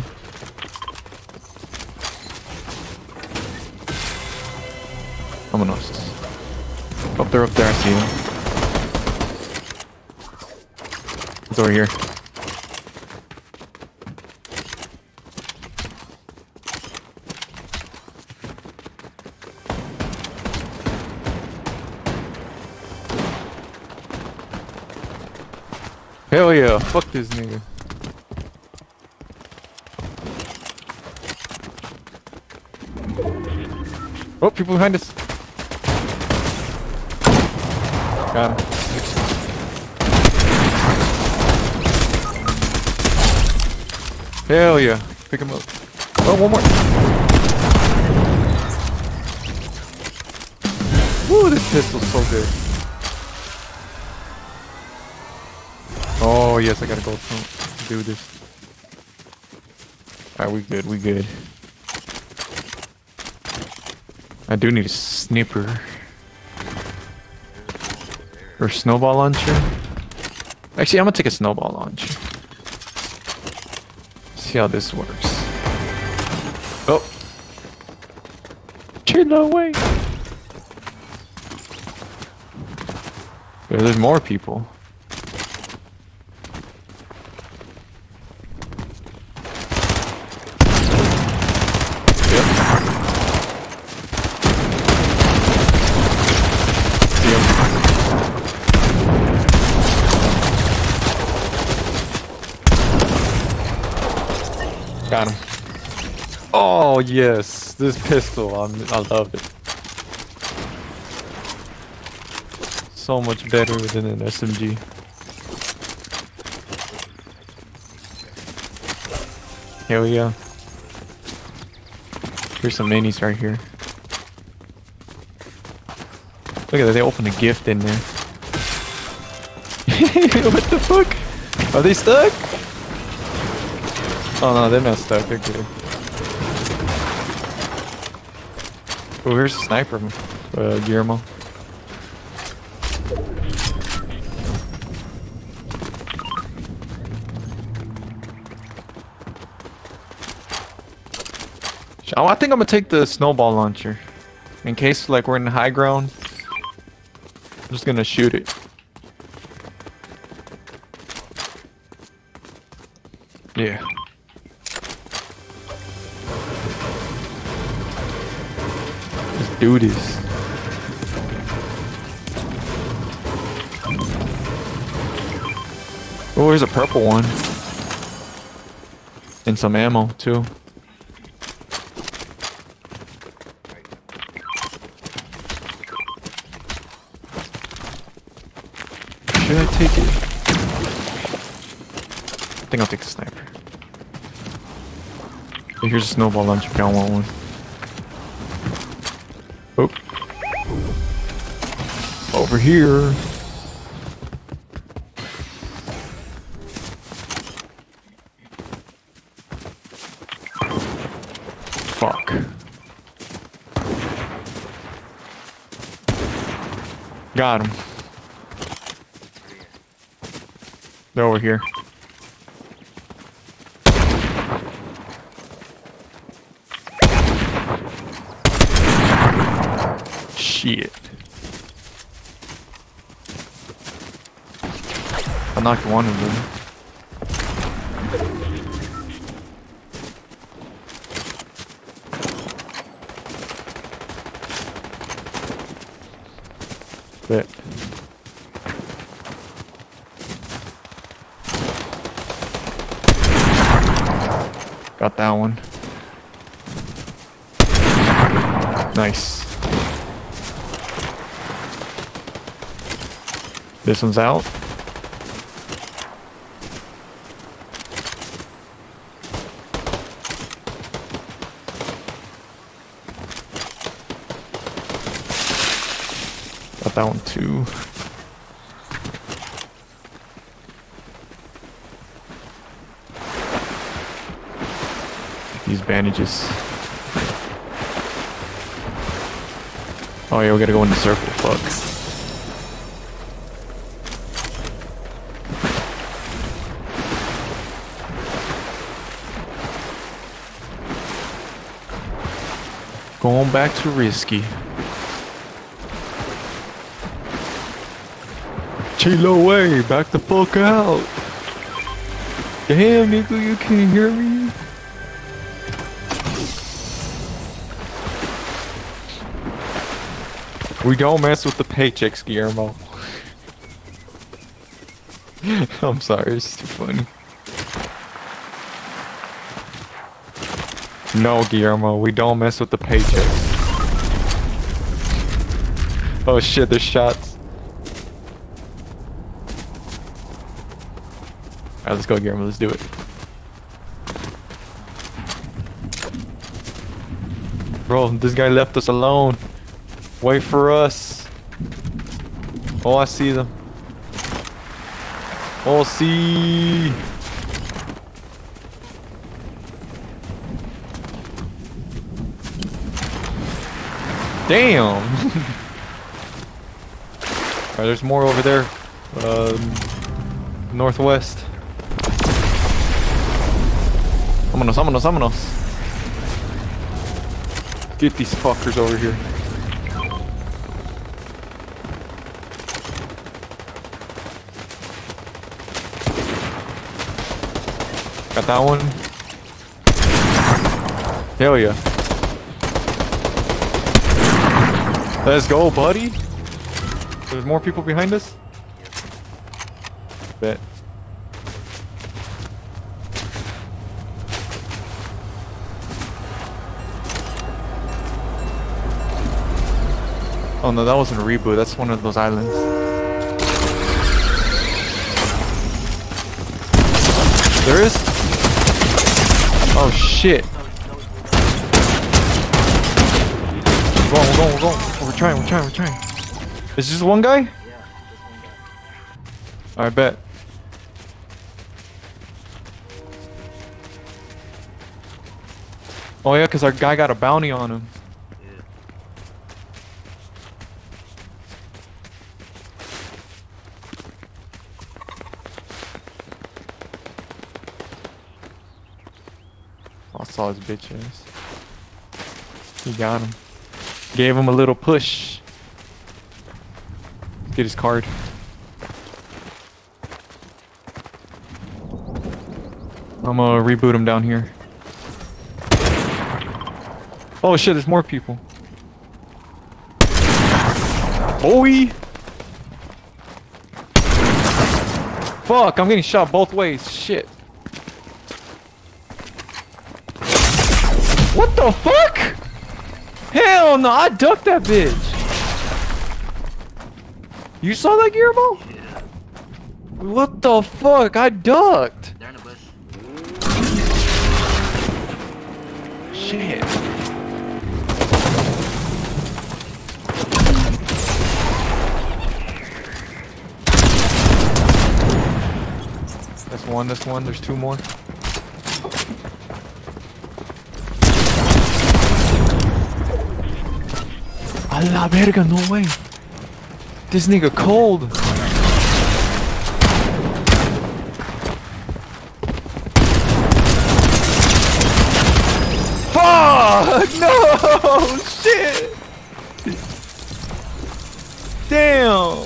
Vámonos. Up there, I see them. It's over here. Hell yeah, fuck this nigga. Oh, people behind us. Got him. Hell yeah, pick him up. Oh, one more. Woo, this pistol's so good. Oh yes, I gotta go do this. Alright, we good, we good. I do need a sniper. Or snowball launcher. Actually, I'm gonna take a snowball launcher. See how this works. Oh. Chill away. Yeah, there's more people. Got him. Oh yes, this pistol, I love it. So much better than an SMG. Here we go. Here's some minis right here. Look at that, they opened a gift in there. What the fuck? Are they stuck? Oh no, they're not stuck, they're good. Oh, here's a sniper, Guillermo. Oh, I think I'm gonna take the snowball launcher. In case, like, we're in the high ground, I'm just gonna shoot it. Yeah. Do this. Oh, there's a purple one. And some ammo, too. take it. I think I'll take the sniper. Hey, here's a snowball launcher if y'all want one. Oh. Over here. Fuck. Got him. They're over here. Shit. I knocked one of them. But got that one. Nice. This one's out. Got that one too. These bandages. Oh yeah, we gotta go in the circle, fuck. Going back to risky. Chilo way, back the fuck out. Damn, nigga, you can't hear me. We don't mess with the paychecks, Guillermo. I'm sorry, it's too funny. No, Guillermo, we don't mess with the paychecks. Oh shit, there's shots. Alright, let's go, Guillermo, let's do it. Bro, this guy left us alone. Wait for us. Oh, I see them. Oh, see. Damn! Alright, there's more over there. Northwest. Vámonos, vámonos, vámonos. Get these fuckers over here. Got that one. Hell yeah. Let's go, buddy. There's more people behind us. Bet. Oh no, that wasn't a reboot. That's one of those islands. There is? Oh shit. We're going, we're going, we're going. We're trying, we're trying, we're trying. Is this one guy? Yeah, just one guy. I bet. Oh yeah, because our guy got a bounty on him. Yeah. I saw his bitch ass. He got him. Gave him a little push. Get his card. I'm gonna reboot him down here. Oh shit, there's more people. Boy! Fuck, I'm getting shot both ways. Shit. What the fuck? Hell no, I ducked that bitch. You saw that, Guillermo? Yeah. What the fuck? I ducked! They're in the bush. Shit. That's one, there's two more. A la verga, no way. This nigga cold. Fuck! No! Shit! Damn!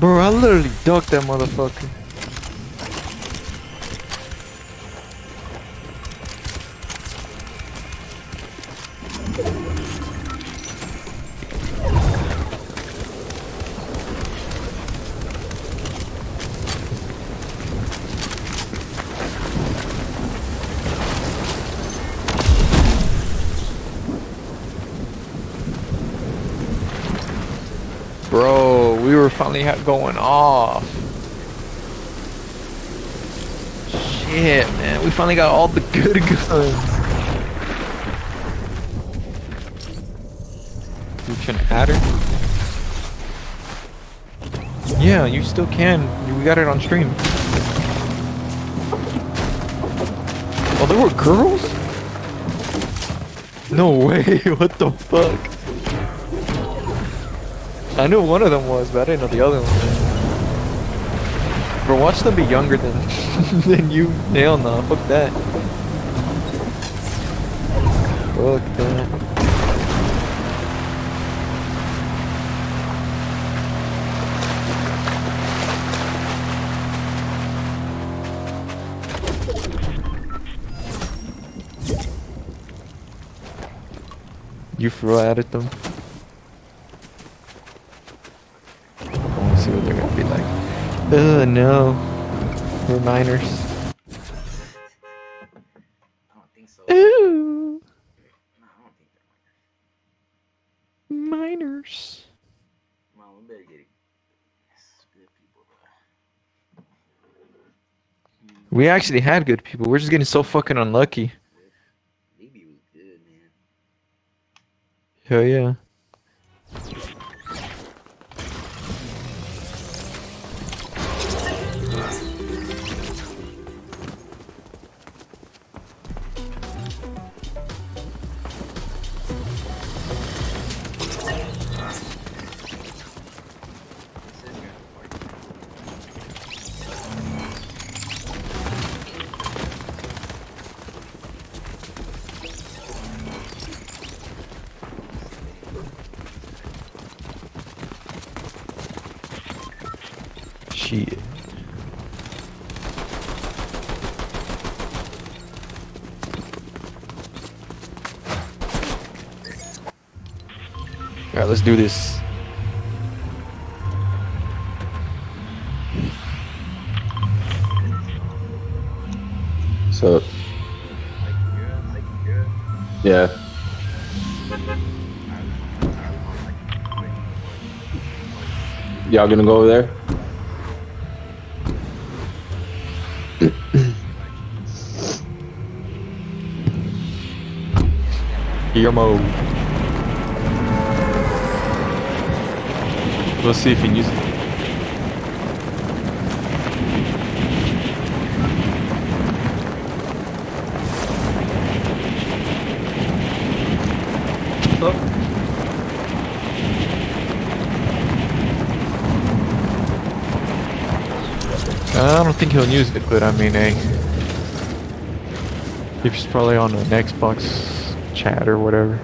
Bro, I literally ducked that motherfucker. Bro, we were finally going off. Shit, man, we finally got all the good guns. You can add her? Yeah, you still can. We got it on stream. Oh, there were girls? No way, what the fuck? I knew one of them was, but I didn't know the other one. Bro, watch them be younger than you. Hell no, fuck that. Fuck that. You throw out at them. Ugh, no. We're minors. I don't think so. Ooh. No, I don't think they're minors. Minors. Mom, we better get it. Good people, bro. We actually had good people. We're just getting so fucking unlucky. Maybe it was good, man. Hell yeah. Shit. Alright, let's do this. So. Yeah. Y'all gonna go over there? Mode. Let's see if he can use it. I don't think he'll use it, but I mean, hey, he's probably on an Xbox chat or whatever.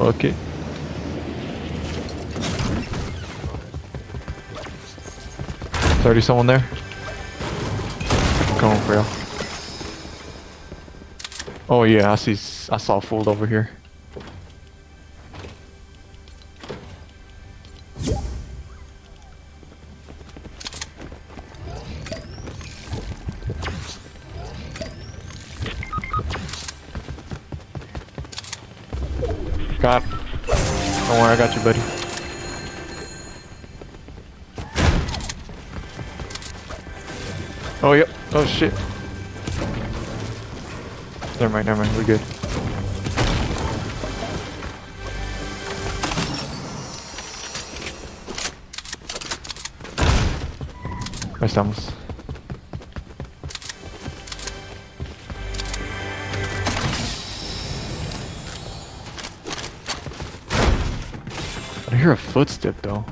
Okay. There's already someone there. coming for y'all. Oh yeah, I saw a fool over here. Got him. Don't worry, I got you, buddy. Oh, yep. Oh, shit. Never mind. We're good. Where estamos? I hear a footstep though.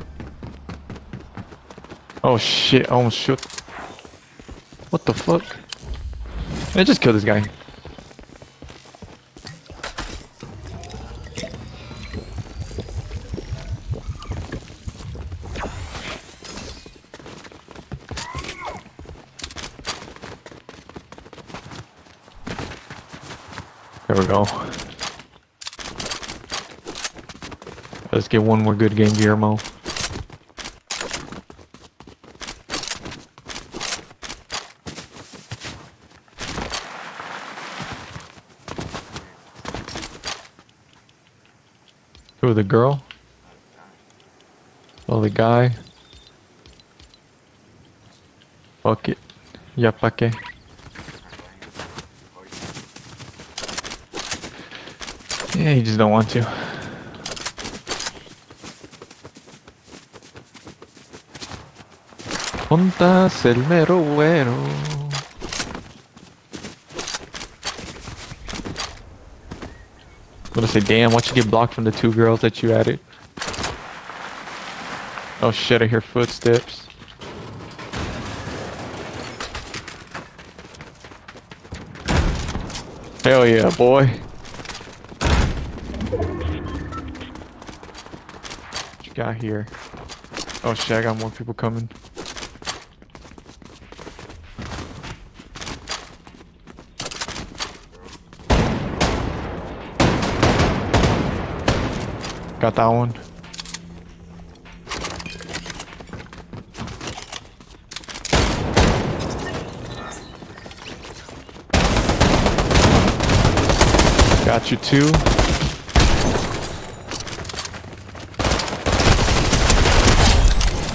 Oh shit, I almost shoot. What the fuck? I just killed this guy. There we go. Let's get one more good game, Guillermo. Who, the girl? Oh, the guy. Fuck it. Ya pa que. Yeah, you just don't want to. Juntas el mero bueno. I'm gonna say, damn, watch you get blocked from the two girls that you added. Oh shit, I hear footsteps. Hell yeah, boy. What you got here? Oh shit, I got more people coming. Got that one. Got you two.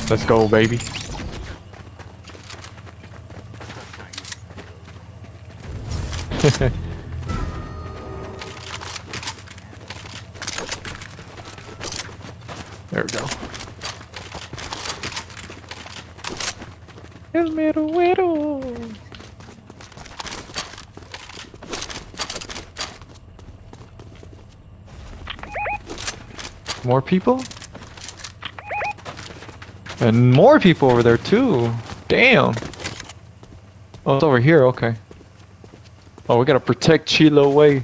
Let's go, baby. There we go. El mero güero. More people? And more people over there too. Damn. Oh, it's over here, okay. Oh, we gotta protect Chilo Way.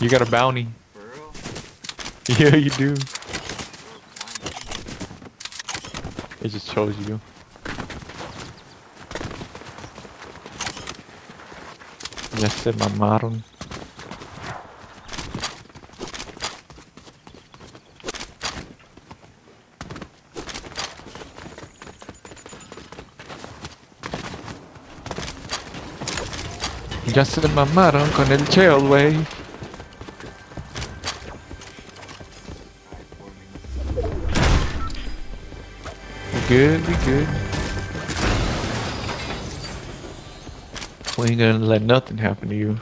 You got a bounty. Yeah, you do. It just chose you. Ya se mamaron. Ya se mamaron con el Chelo, wey. Good, we good. We ain't gonna let nothing happen to you.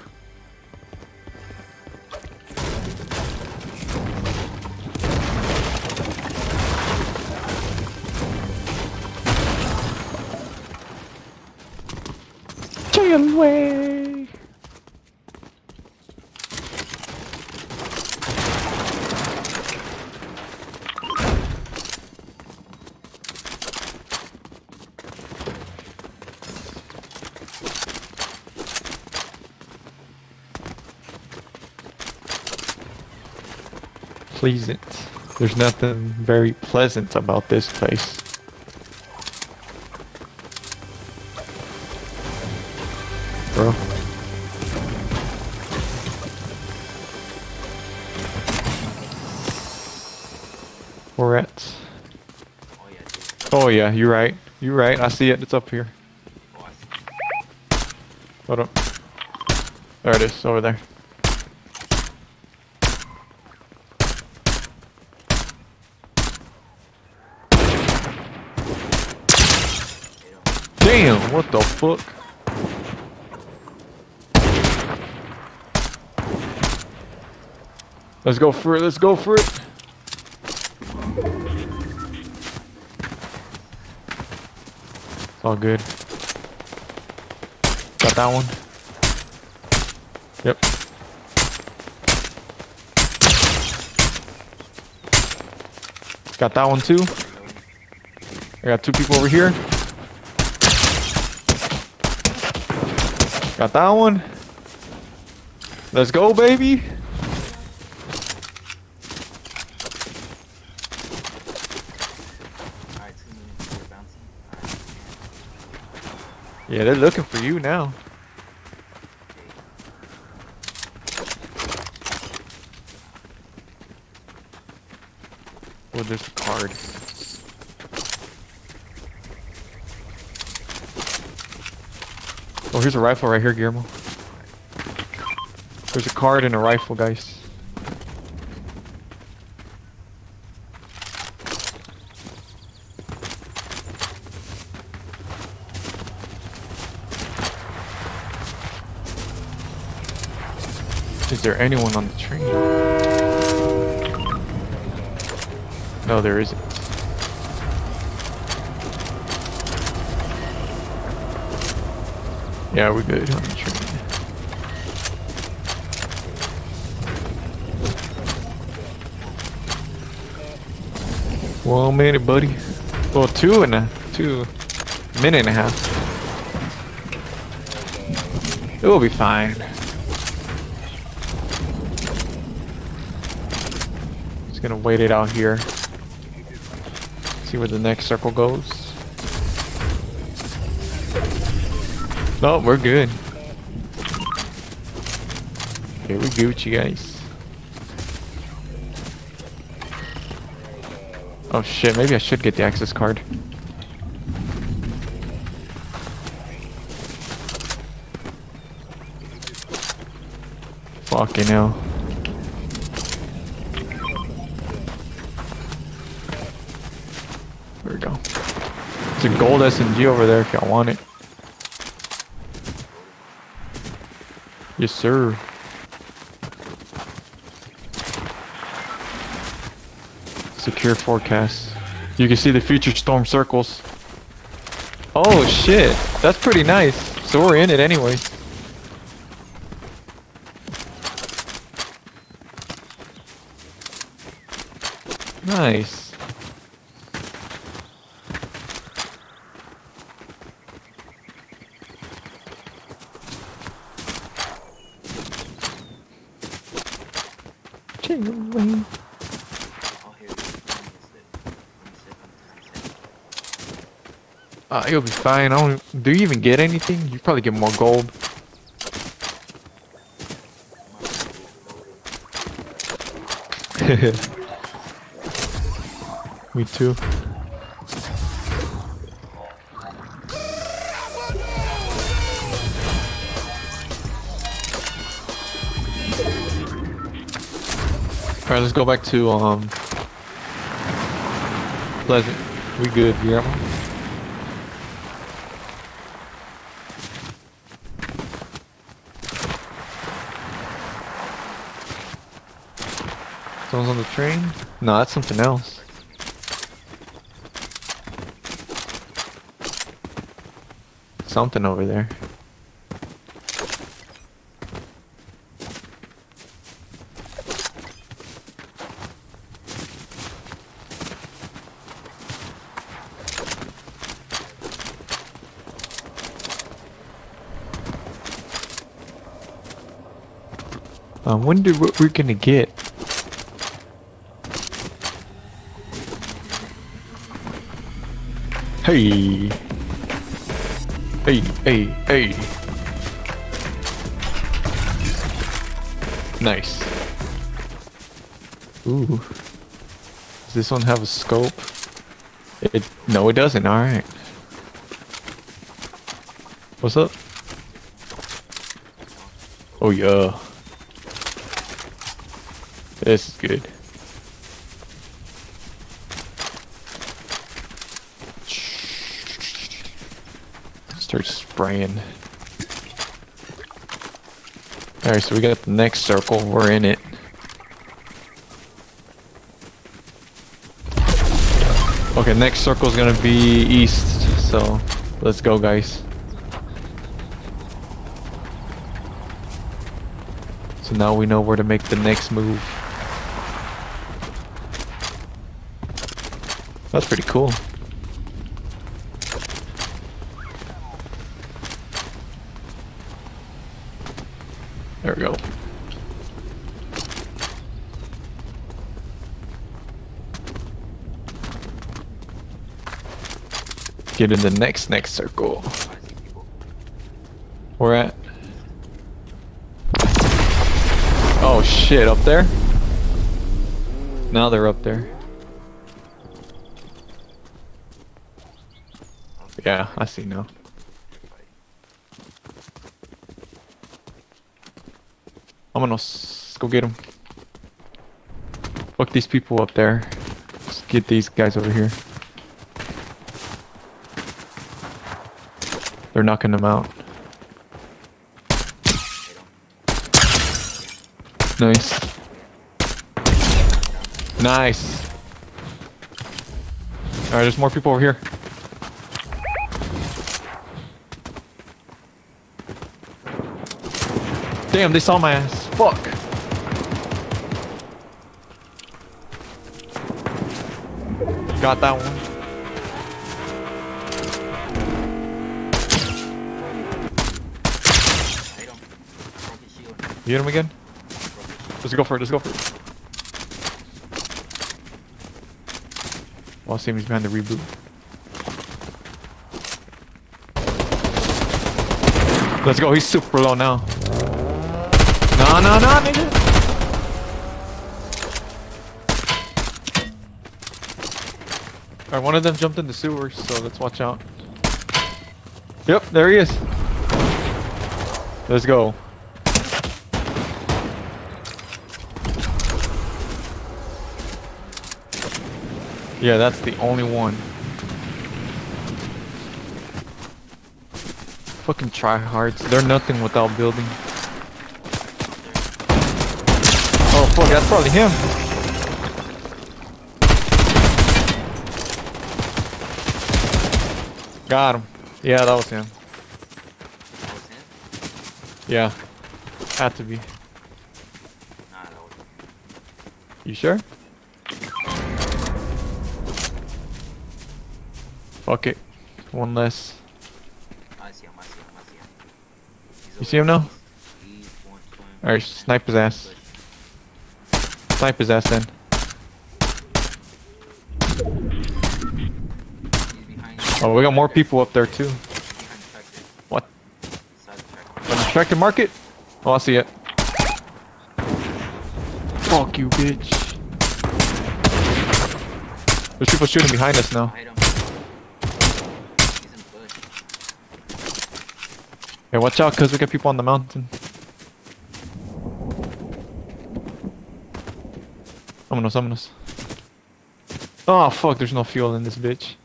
Chill away. Pleasant. There's nothing very pleasant about this place. bro. Where at? Oh yeah, you're right. You're right. I see it. It's up here. Hold up. There it is. Over there. Damn, what the fuck? Let's go for it, let's go for it. It's all good. Got that one. Yep. Got that one too. I got two people over here. Got that one. Let's go, baby. Yeah, they're looking for you now. Oh, there's a card. Oh, here's a rifle right here, Guillermo. There's a card and a rifle, guys. Is there anyone on the train? No, there isn't. Yeah, we're good on the train. Well, minute, buddy. Well, two minute and a half. It will be fine. Gonna wait it out here. See where the next circle goes. No, we're good. Okay, we Gucci, guys. Oh shit, maybe I should get the access card. Fucking hell. It's a gold SMG over there if y'all want it. Yes, sir. Secure forecast. You can see the future storm circles. Oh shit, that's pretty nice. So we're in it anyway. Nice. You'll be fine. I don't, do you even get anything? You probably get more gold. Me too. All right, let's go back to Pleasant. We good, yeah. Someone's on the train? No, that's something else. Something over there. I wonder what we're gonna get. Hey, hey, hey, hey. Nice. Ooh. Does this one have a scope? No, it doesn't. Alright. What's up? Oh, yeah. This is good. Start spraying. Alright, so we got the next circle. We're in it. Okay, next circle is gonna be east, so let's go, guys. So now we know where to make the next move. That's pretty cool. There we go. Get in the next circle. We're at. Oh shit, up there? Now they're up there. Yeah, I see now. I'm gonna go get them. Fuck these people up there. Let's get these guys over here. They're knocking them out. Nice. Nice. Alright, there's more people over here. Damn, they saw my ass. Fuck. Got that one. You hit him again? Let's go for it, let's go for it. Well, I'll see him, he's behind the reboot. Let's go, he's super low now. No, nigga! Alright, one of them jumped in the sewers, so let's watch out. Yep, there he is. Let's go. Yeah, that's the only one. Fucking tryhards. They're nothing without building. Oh fuck, that's probably him. Got him. Yeah, that was him. That was him? Yeah. Had to be. Nah, that was him. You sure? Fuck it. One less. I see him. You see him now? Alright, snipe his ass. Snipe his ass then. Oh, we got more people up there too. What? On the tractor market? Oh, I see it. Fuck you, bitch. There's people shooting behind us now. Hey, watch out, cause we got people on the mountain. Vámonos. Oh fuck, there's no fuel in this bitch.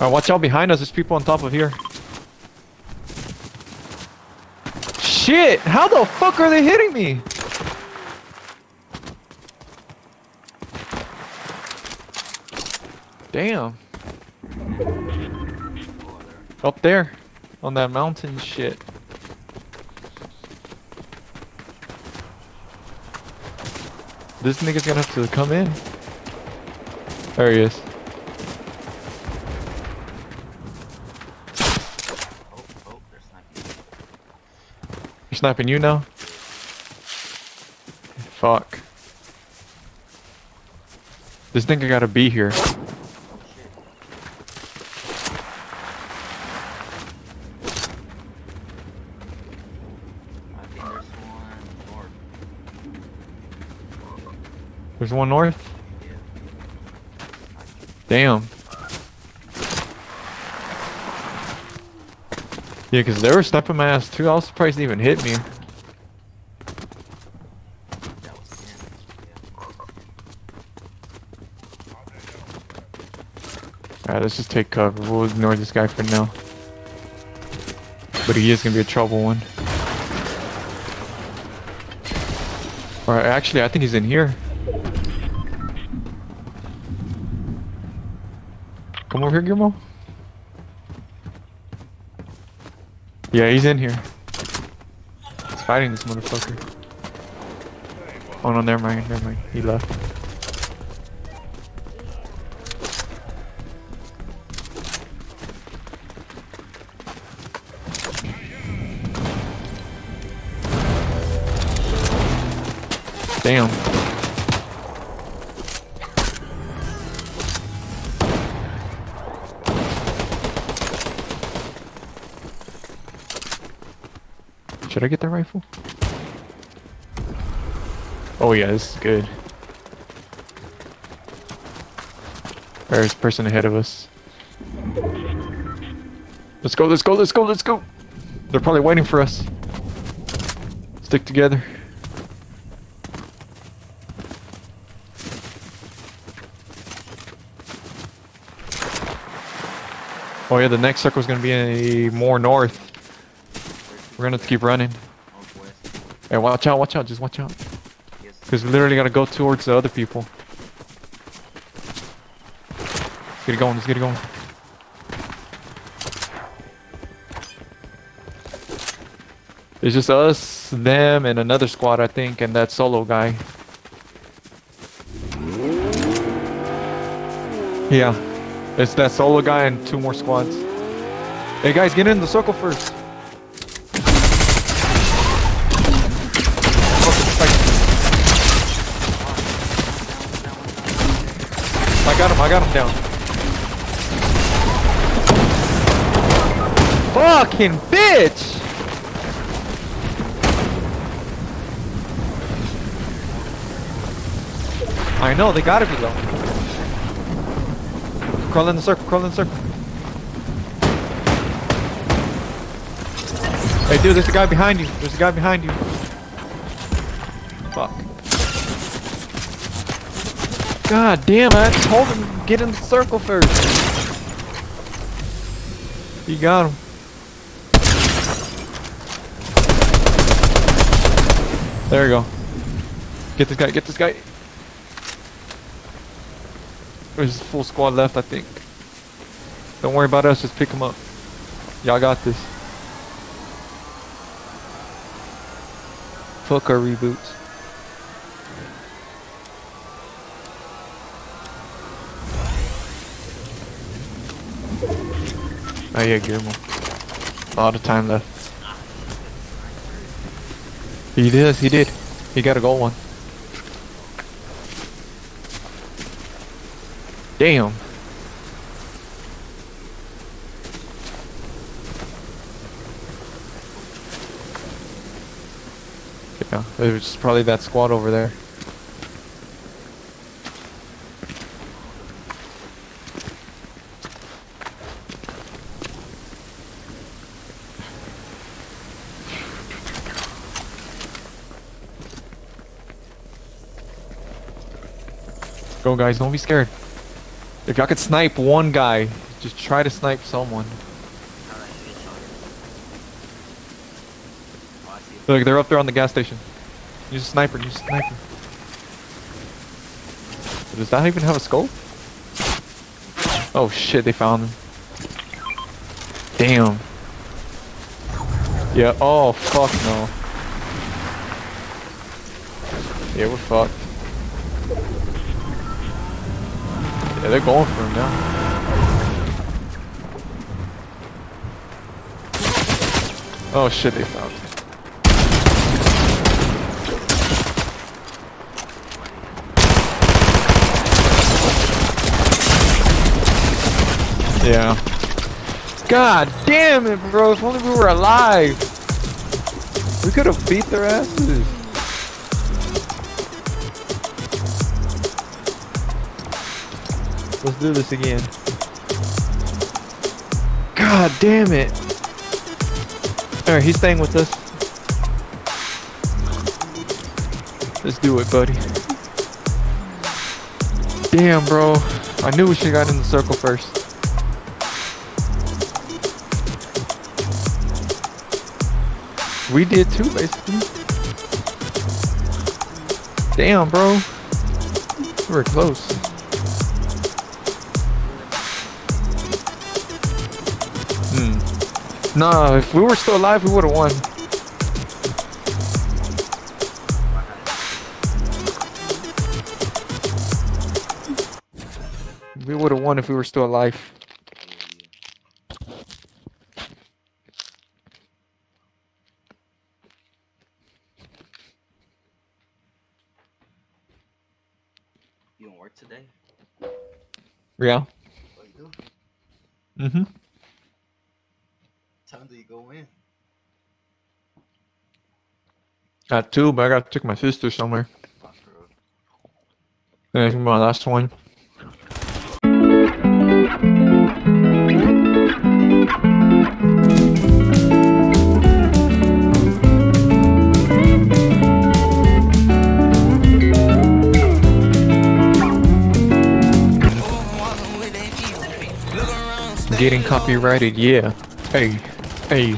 Alright, watch out behind us, there's people on top of here. Shit, how the fuck are they hitting me? Damn. Up there, on that mountain shit. This nigga's gonna have to come in. There he is. Oh, they're sniping. They're sniping you now? Fuck. This nigga gotta be here. There's one north. Damn. Yeah, because they were stepping my ass too. I was surprised they even hit me. Alright, let's just take cover. We'll ignore this guy for now. But he is going to be a trouble one. Alright, actually, I think he's in here. Come over here, Gizmo. Yeah, he's in here. He's fighting this motherfucker. Oh no, never mind, never mind. He left. Damn. Should I get that rifle? Oh yeah, this is good. There's a person ahead of us. Let's go, let's go, let's go, let's go! They're probably waiting for us. Stick together. Oh yeah, the next circle is going to be more north. We're going to have to keep running. Hey, watch out, just watch out. Because we literally got to go towards the other people. Let's get it going, let's get it going. It's just us, them, and another squad, I think, and that solo guy. Yeah. It's that solo guy and two more squads. Hey guys, get in the circle first. I got him down. Fucking bitch! I know, they gotta be low. Crawl in the circle, crawl in the circle. Hey dude, there's a guy behind you. There's a guy behind you. Fuck. God damn, I told him get in the circle first. You got him. There we go. Get this guy, get this guy. There's a full squad left, I think. Don't worry about us, just pick them up. Y'all got this. Fuck our reboots. Oh yeah, Guillermo. A lot of time left. He did, he did. He got a goal one. Damn. Yeah, it was probably that squad over there. Go guys, don't be scared. If y'all could snipe one guy, just try to snipe someone. Look, they're up there on the gas station. Use a sniper, use a sniper. Does that even have a scope? Oh shit, they found him. Damn. Yeah, oh fuck no. Yeah, we're fucked. Yeah, they're going for him now. Oh shit, they found him. Yeah. God damn it, bro. If only we were alive. We could have beat their asses. Let's do this again. God damn it. Alright, he's staying with us. Let's do it, buddy. Damn, bro. I knew we should have got in the circle first. We did too, basically. Damn, bro. We were close. Hmm. Nah, if we were still alive, we would have won. We would have won if we were still alive. You don't work today? Yeah. What you do? Mm-hmm. What time do you go in? Got two, but I gotta take my sister somewhere. That's my last one. Getting copyrighted, yeah. Hey, hey.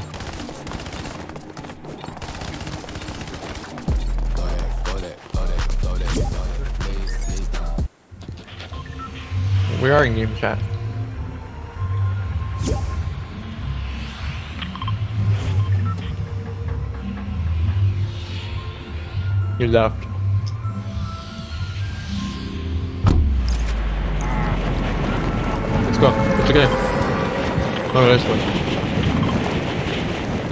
We are in game chat. You left. Let's go. Let's go. Oh, this one.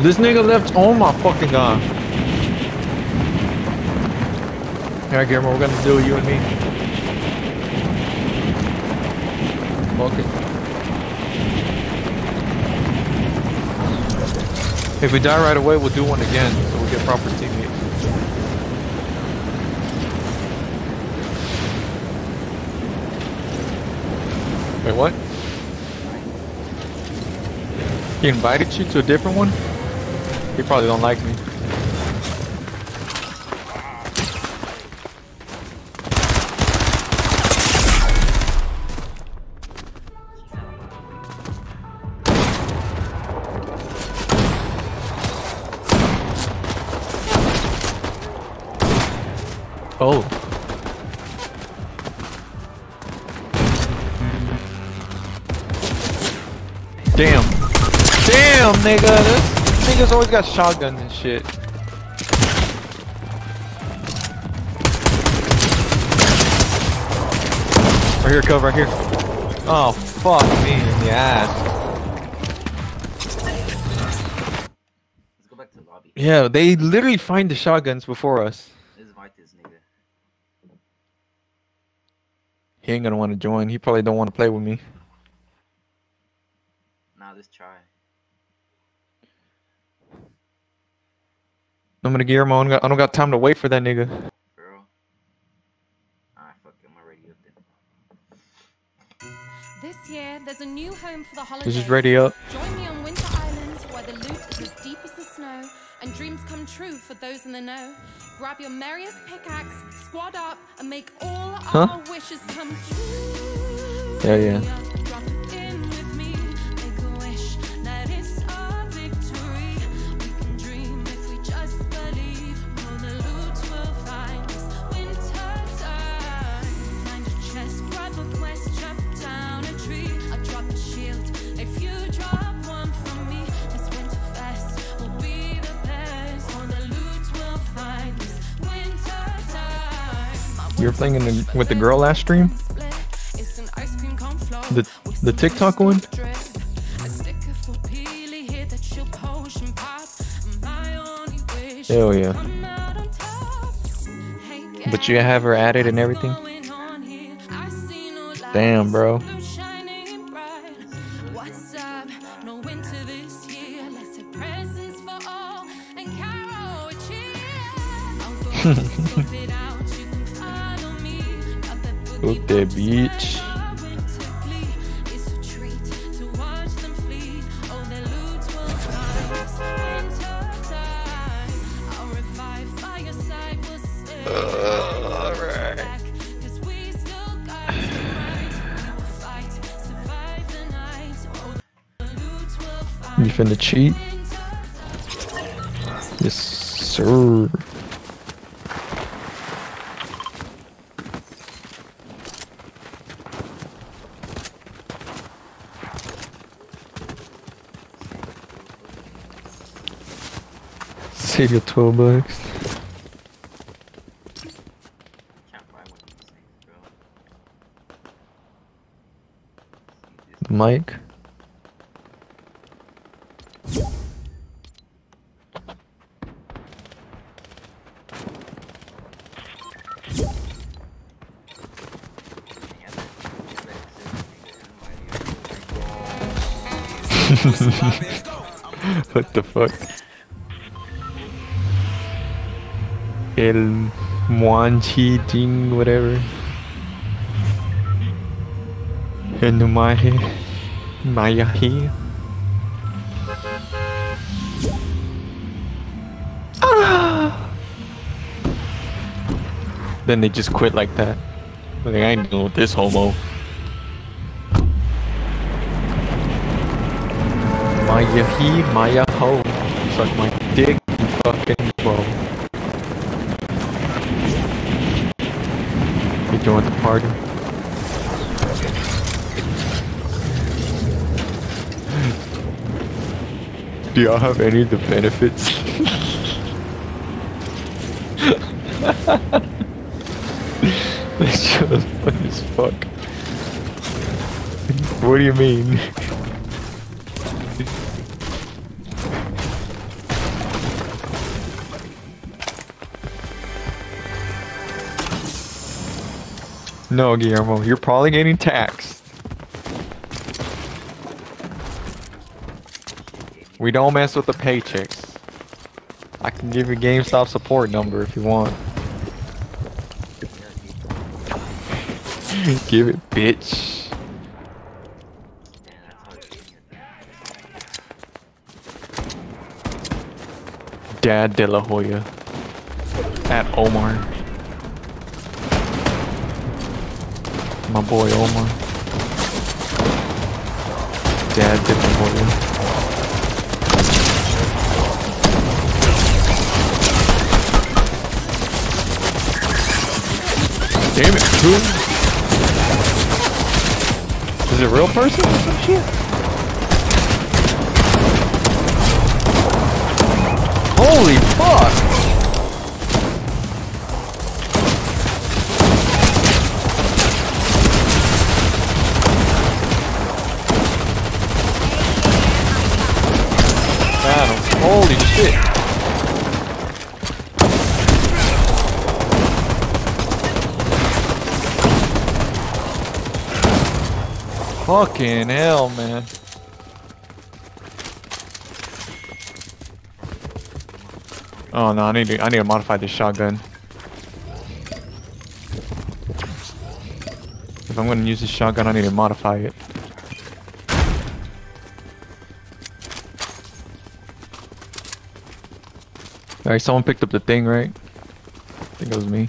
This nigga left. Oh my fucking god. Alright, Guillermo, we're gonna do you and me. Fuck it. If we die right away, we'll do one again so we get proper teammates. Wait, what? He invited you to a different one? He probably don't like me. Oh. Damn. Damn, nigga, this nigga's always got shotguns and shit. Right here, cover, right here. Oh, fuck me in the ass. Let's go back to the lobby. Yeah, they literally find the shotguns before us. This is my this nigga. He ain't gonna want to join. He probably don't want to play with me. Nah, let's try. I'm gonna Guillermo. I don't got time to wait for that nigga. Girl. Alright, fuck it. I'm already up there. This year, there's a new home for the holidays. This is ready up. Join me on Winter Island, where the loot is as deep as the snow, and dreams come true for those in the know. Grab your merriest pickaxe, squad up, and make all our wishes come true. Yeah, yeah. You were playing in the, with the girl last stream? The TikTok one? Hell yeah. But you have her added and everything? Damn, bro. Hook that bitch. Alright. You finna cheat? Yes, sir. Save your $12. The mic. What the fuck? El Muanchi Ding, whatever. El Numahe Mayahi. Ah! Then they just quit like that. Like, I ain't dealing with this homo. Maya he, Maya ho. Suck my dick, you fucking bro. You join the party. Do y'all have any of the benefits? This shit is funny as fuck. What do you mean? No, Guillermo, you're probably getting taxed. We don't mess with the paychecks. I can give you GameStop support number if you want. Give it, bitch. Dad De La Hoya. At Omar. My boy Omar. Dad did the boy. Damn it, who? Is it a real person or some shit? Holy fuck! Holy shit! Fucking hell, man. Oh no, I need to modify this shotgun. If I'm gonna use this shotgun, I need to modify it. Alright, someone picked up the thing, right? I think it was me.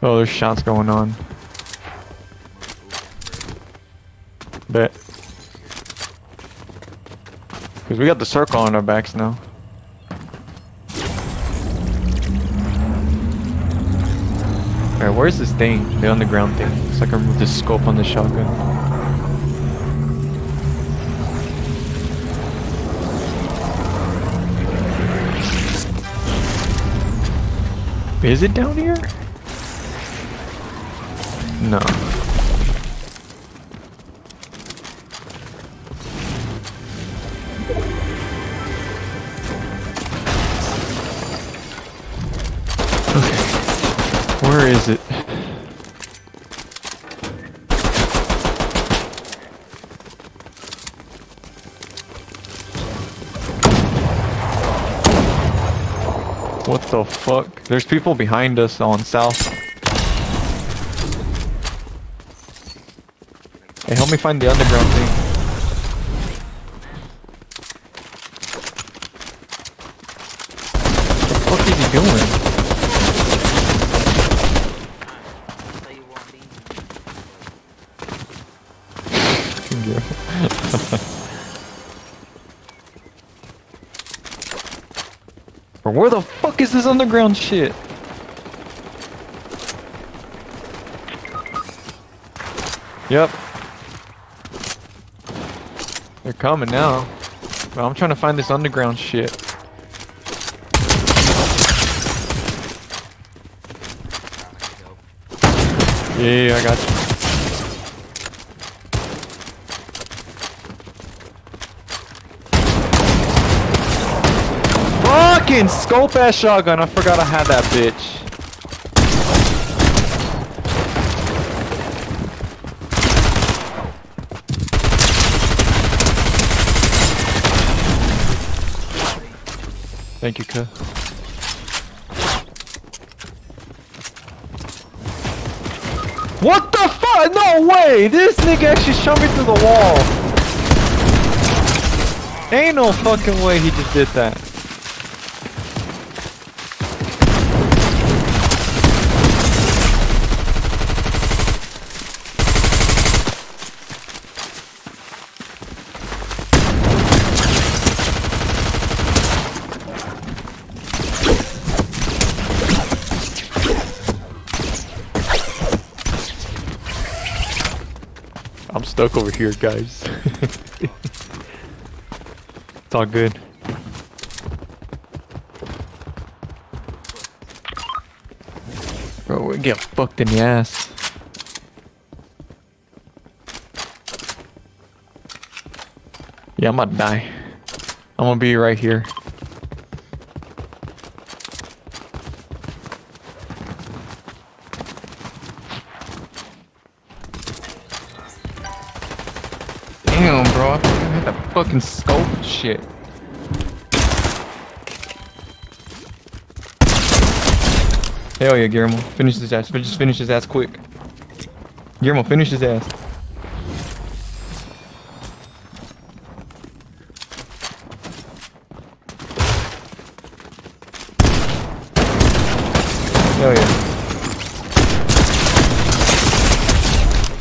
Oh, there's shots going on. Bet. Because we got the circle on our backs now. Alright, where's this thing? The underground thing. Looks like I removed the scope on the shotgun. Is it down here? No. Okay. Where is it? What the fuck? There's people behind us on south. Hey, help me find the underground thing. you. Or where the fuck is this underground shit? Yep. They're coming now. But I'm trying to find this underground shit. Yeah, I got you. Fucking scope ass shotgun, I forgot I had that bitch. Thank you, Kuh. What the fuck? No way! This nigga actually shot me through the wall. Ain't no fucking way he just did that. I'm stuck over here, guys. It's all good. Bro, we get fucked in the ass. Yeah, I'm gonna die. I'm gonna be right here. Damn, bro, I hit that fucking scope shit. Hell yeah, Guillermo. Finish his ass. Just finish his ass quick. Guillermo, finish his ass. Hell yeah.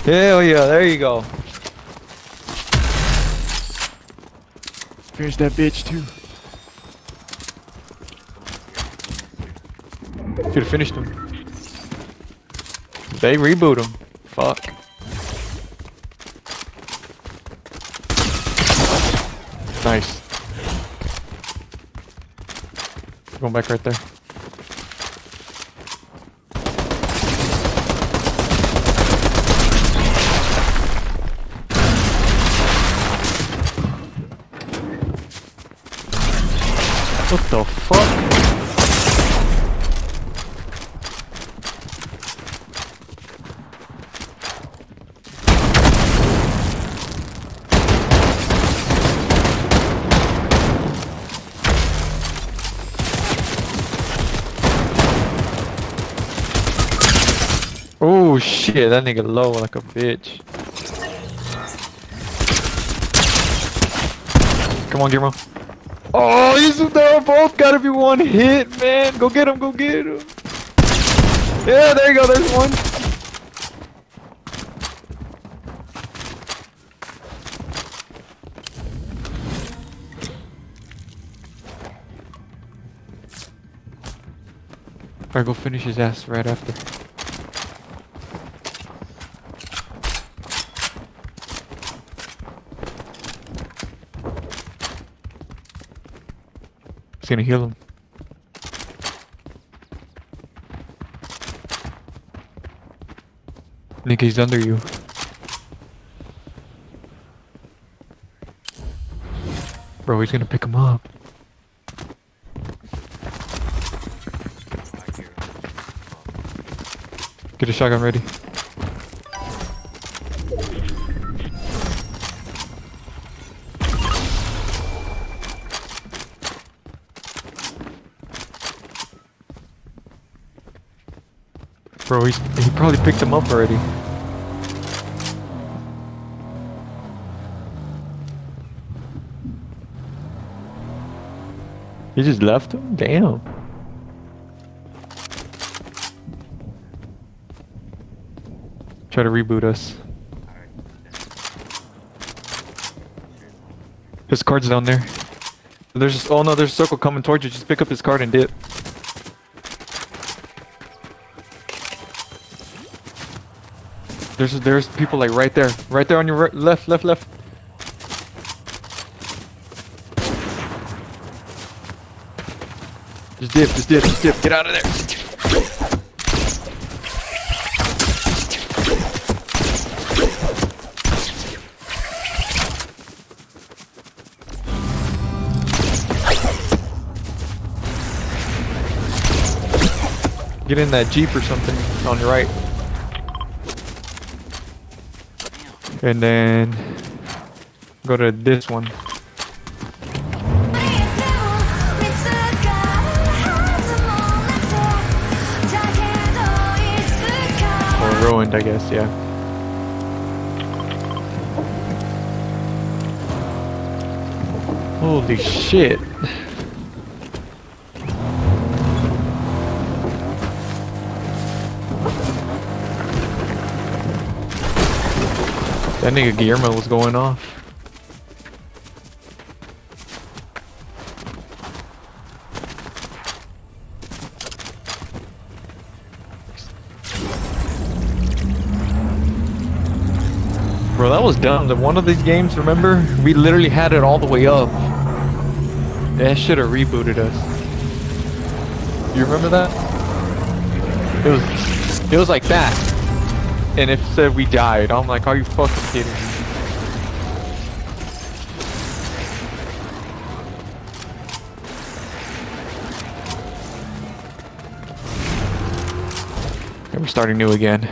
Hell yeah, there you go. Finish that bitch too. Should have finished him. They reboot him. Fuck. Nice. Going back right there. What the fuck? Oh shit, that nigga low like a bitch. Come on, Guillermo. Oh, these are both gotta be one hit, man. Go get him, go get him. Yeah, there you go, there's one. Alright, go finish his ass right after. It's gonna heal him. Nick, he's under you. Bro, he's gonna pick him up. Get a shotgun ready. Bro, he probably picked him up already. He just left him? Damn. Try to reboot us. His card's down there. There's, oh no, there's a circle coming towards you. Just pick up his card and dip. There's people like right there on your right, left. Just dip. Get out of there. Get in that Jeep or something on your right. And then go to this one. Or ruined, I guess, yeah. Holy shit. That nigga Guillermo was going off. Bro, that was dumb. That one of these games, remember? We literally had it all the way up. That should have rebooted us. You remember that? It was like that. And it said we died. I'm like, are you fucking kidding me? Okay, we're starting new again.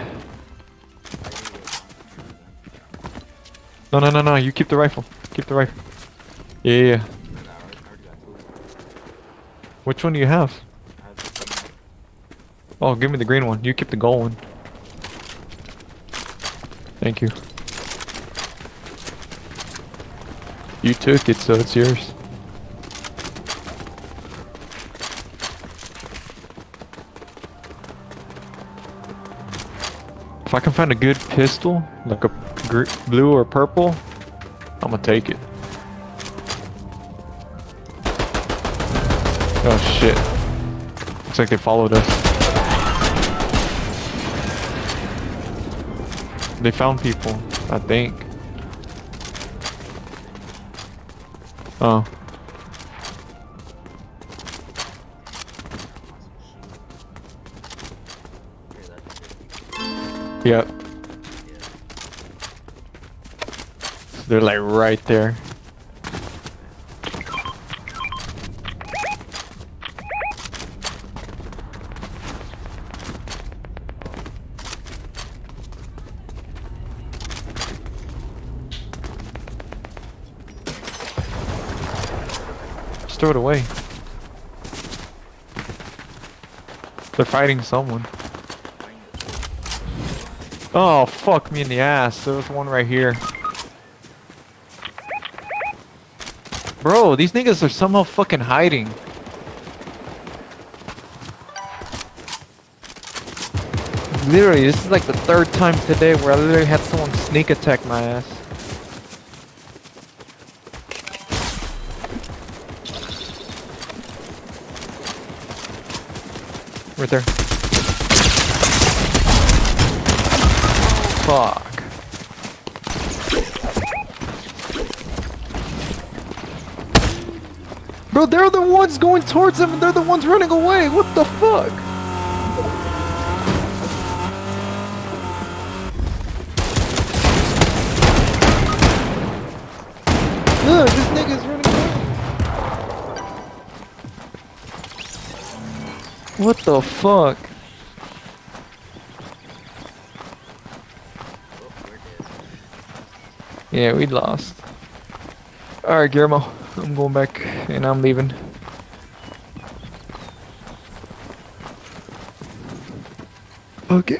No, you keep the rifle. Keep the rifle. Yeah. Which one do you have? Oh, give me the green one. You keep the gold one. Thank you. You took it, so it's yours. If I can find a good pistol, like a blue or purple, I'm gonna take it. Oh shit. Looks like they followed us. They found people, I think. Oh. Yep. They're like right there. Throw it away. They're fighting someone. Oh, fuck me in the ass. There was one right here. Bro, these niggas are somehow fucking hiding. Literally, this is like the third time today where I literally had someone sneak attack my ass. Right there. Fuck. Bro, they're the ones going towards them and they're the ones running away. What the fuck? Look, this nigga's running away. What the fuck? Yeah, we lost. Alright, Guillermo. I'm going back and I'm leaving. Okay.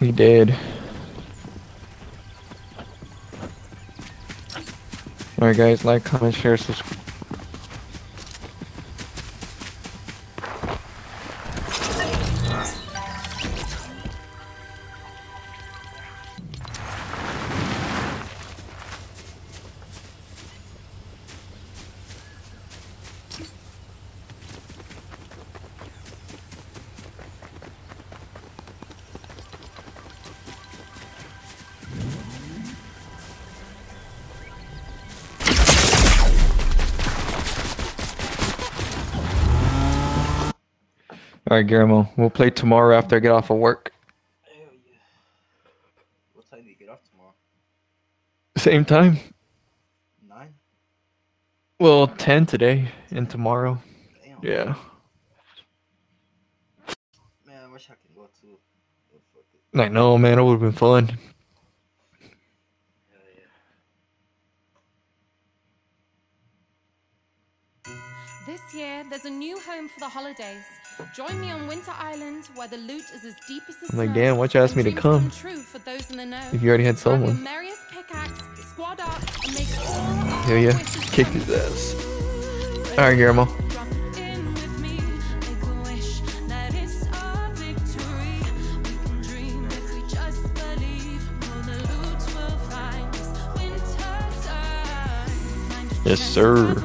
He did. Alright guys, like, comment, share, subscribe. All right, Guillermo. We'll play tomorrow after I get off of work. Hell yeah. What time do you get off tomorrow? Same time. 9? Well, 10 today and tomorrow. Damn. Yeah. Man, I wish I could go too. I know, man. It would have been fun. This year, there's a new home for the holidays. Join me on Winter Island, where the loot is as deep as the snow. I'm like, damn, why'd you ask me to come? If you already had someone. Hell yeah, kick his ass. All right, Guillermo. Yes, sir.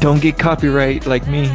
Don't get copyright like me.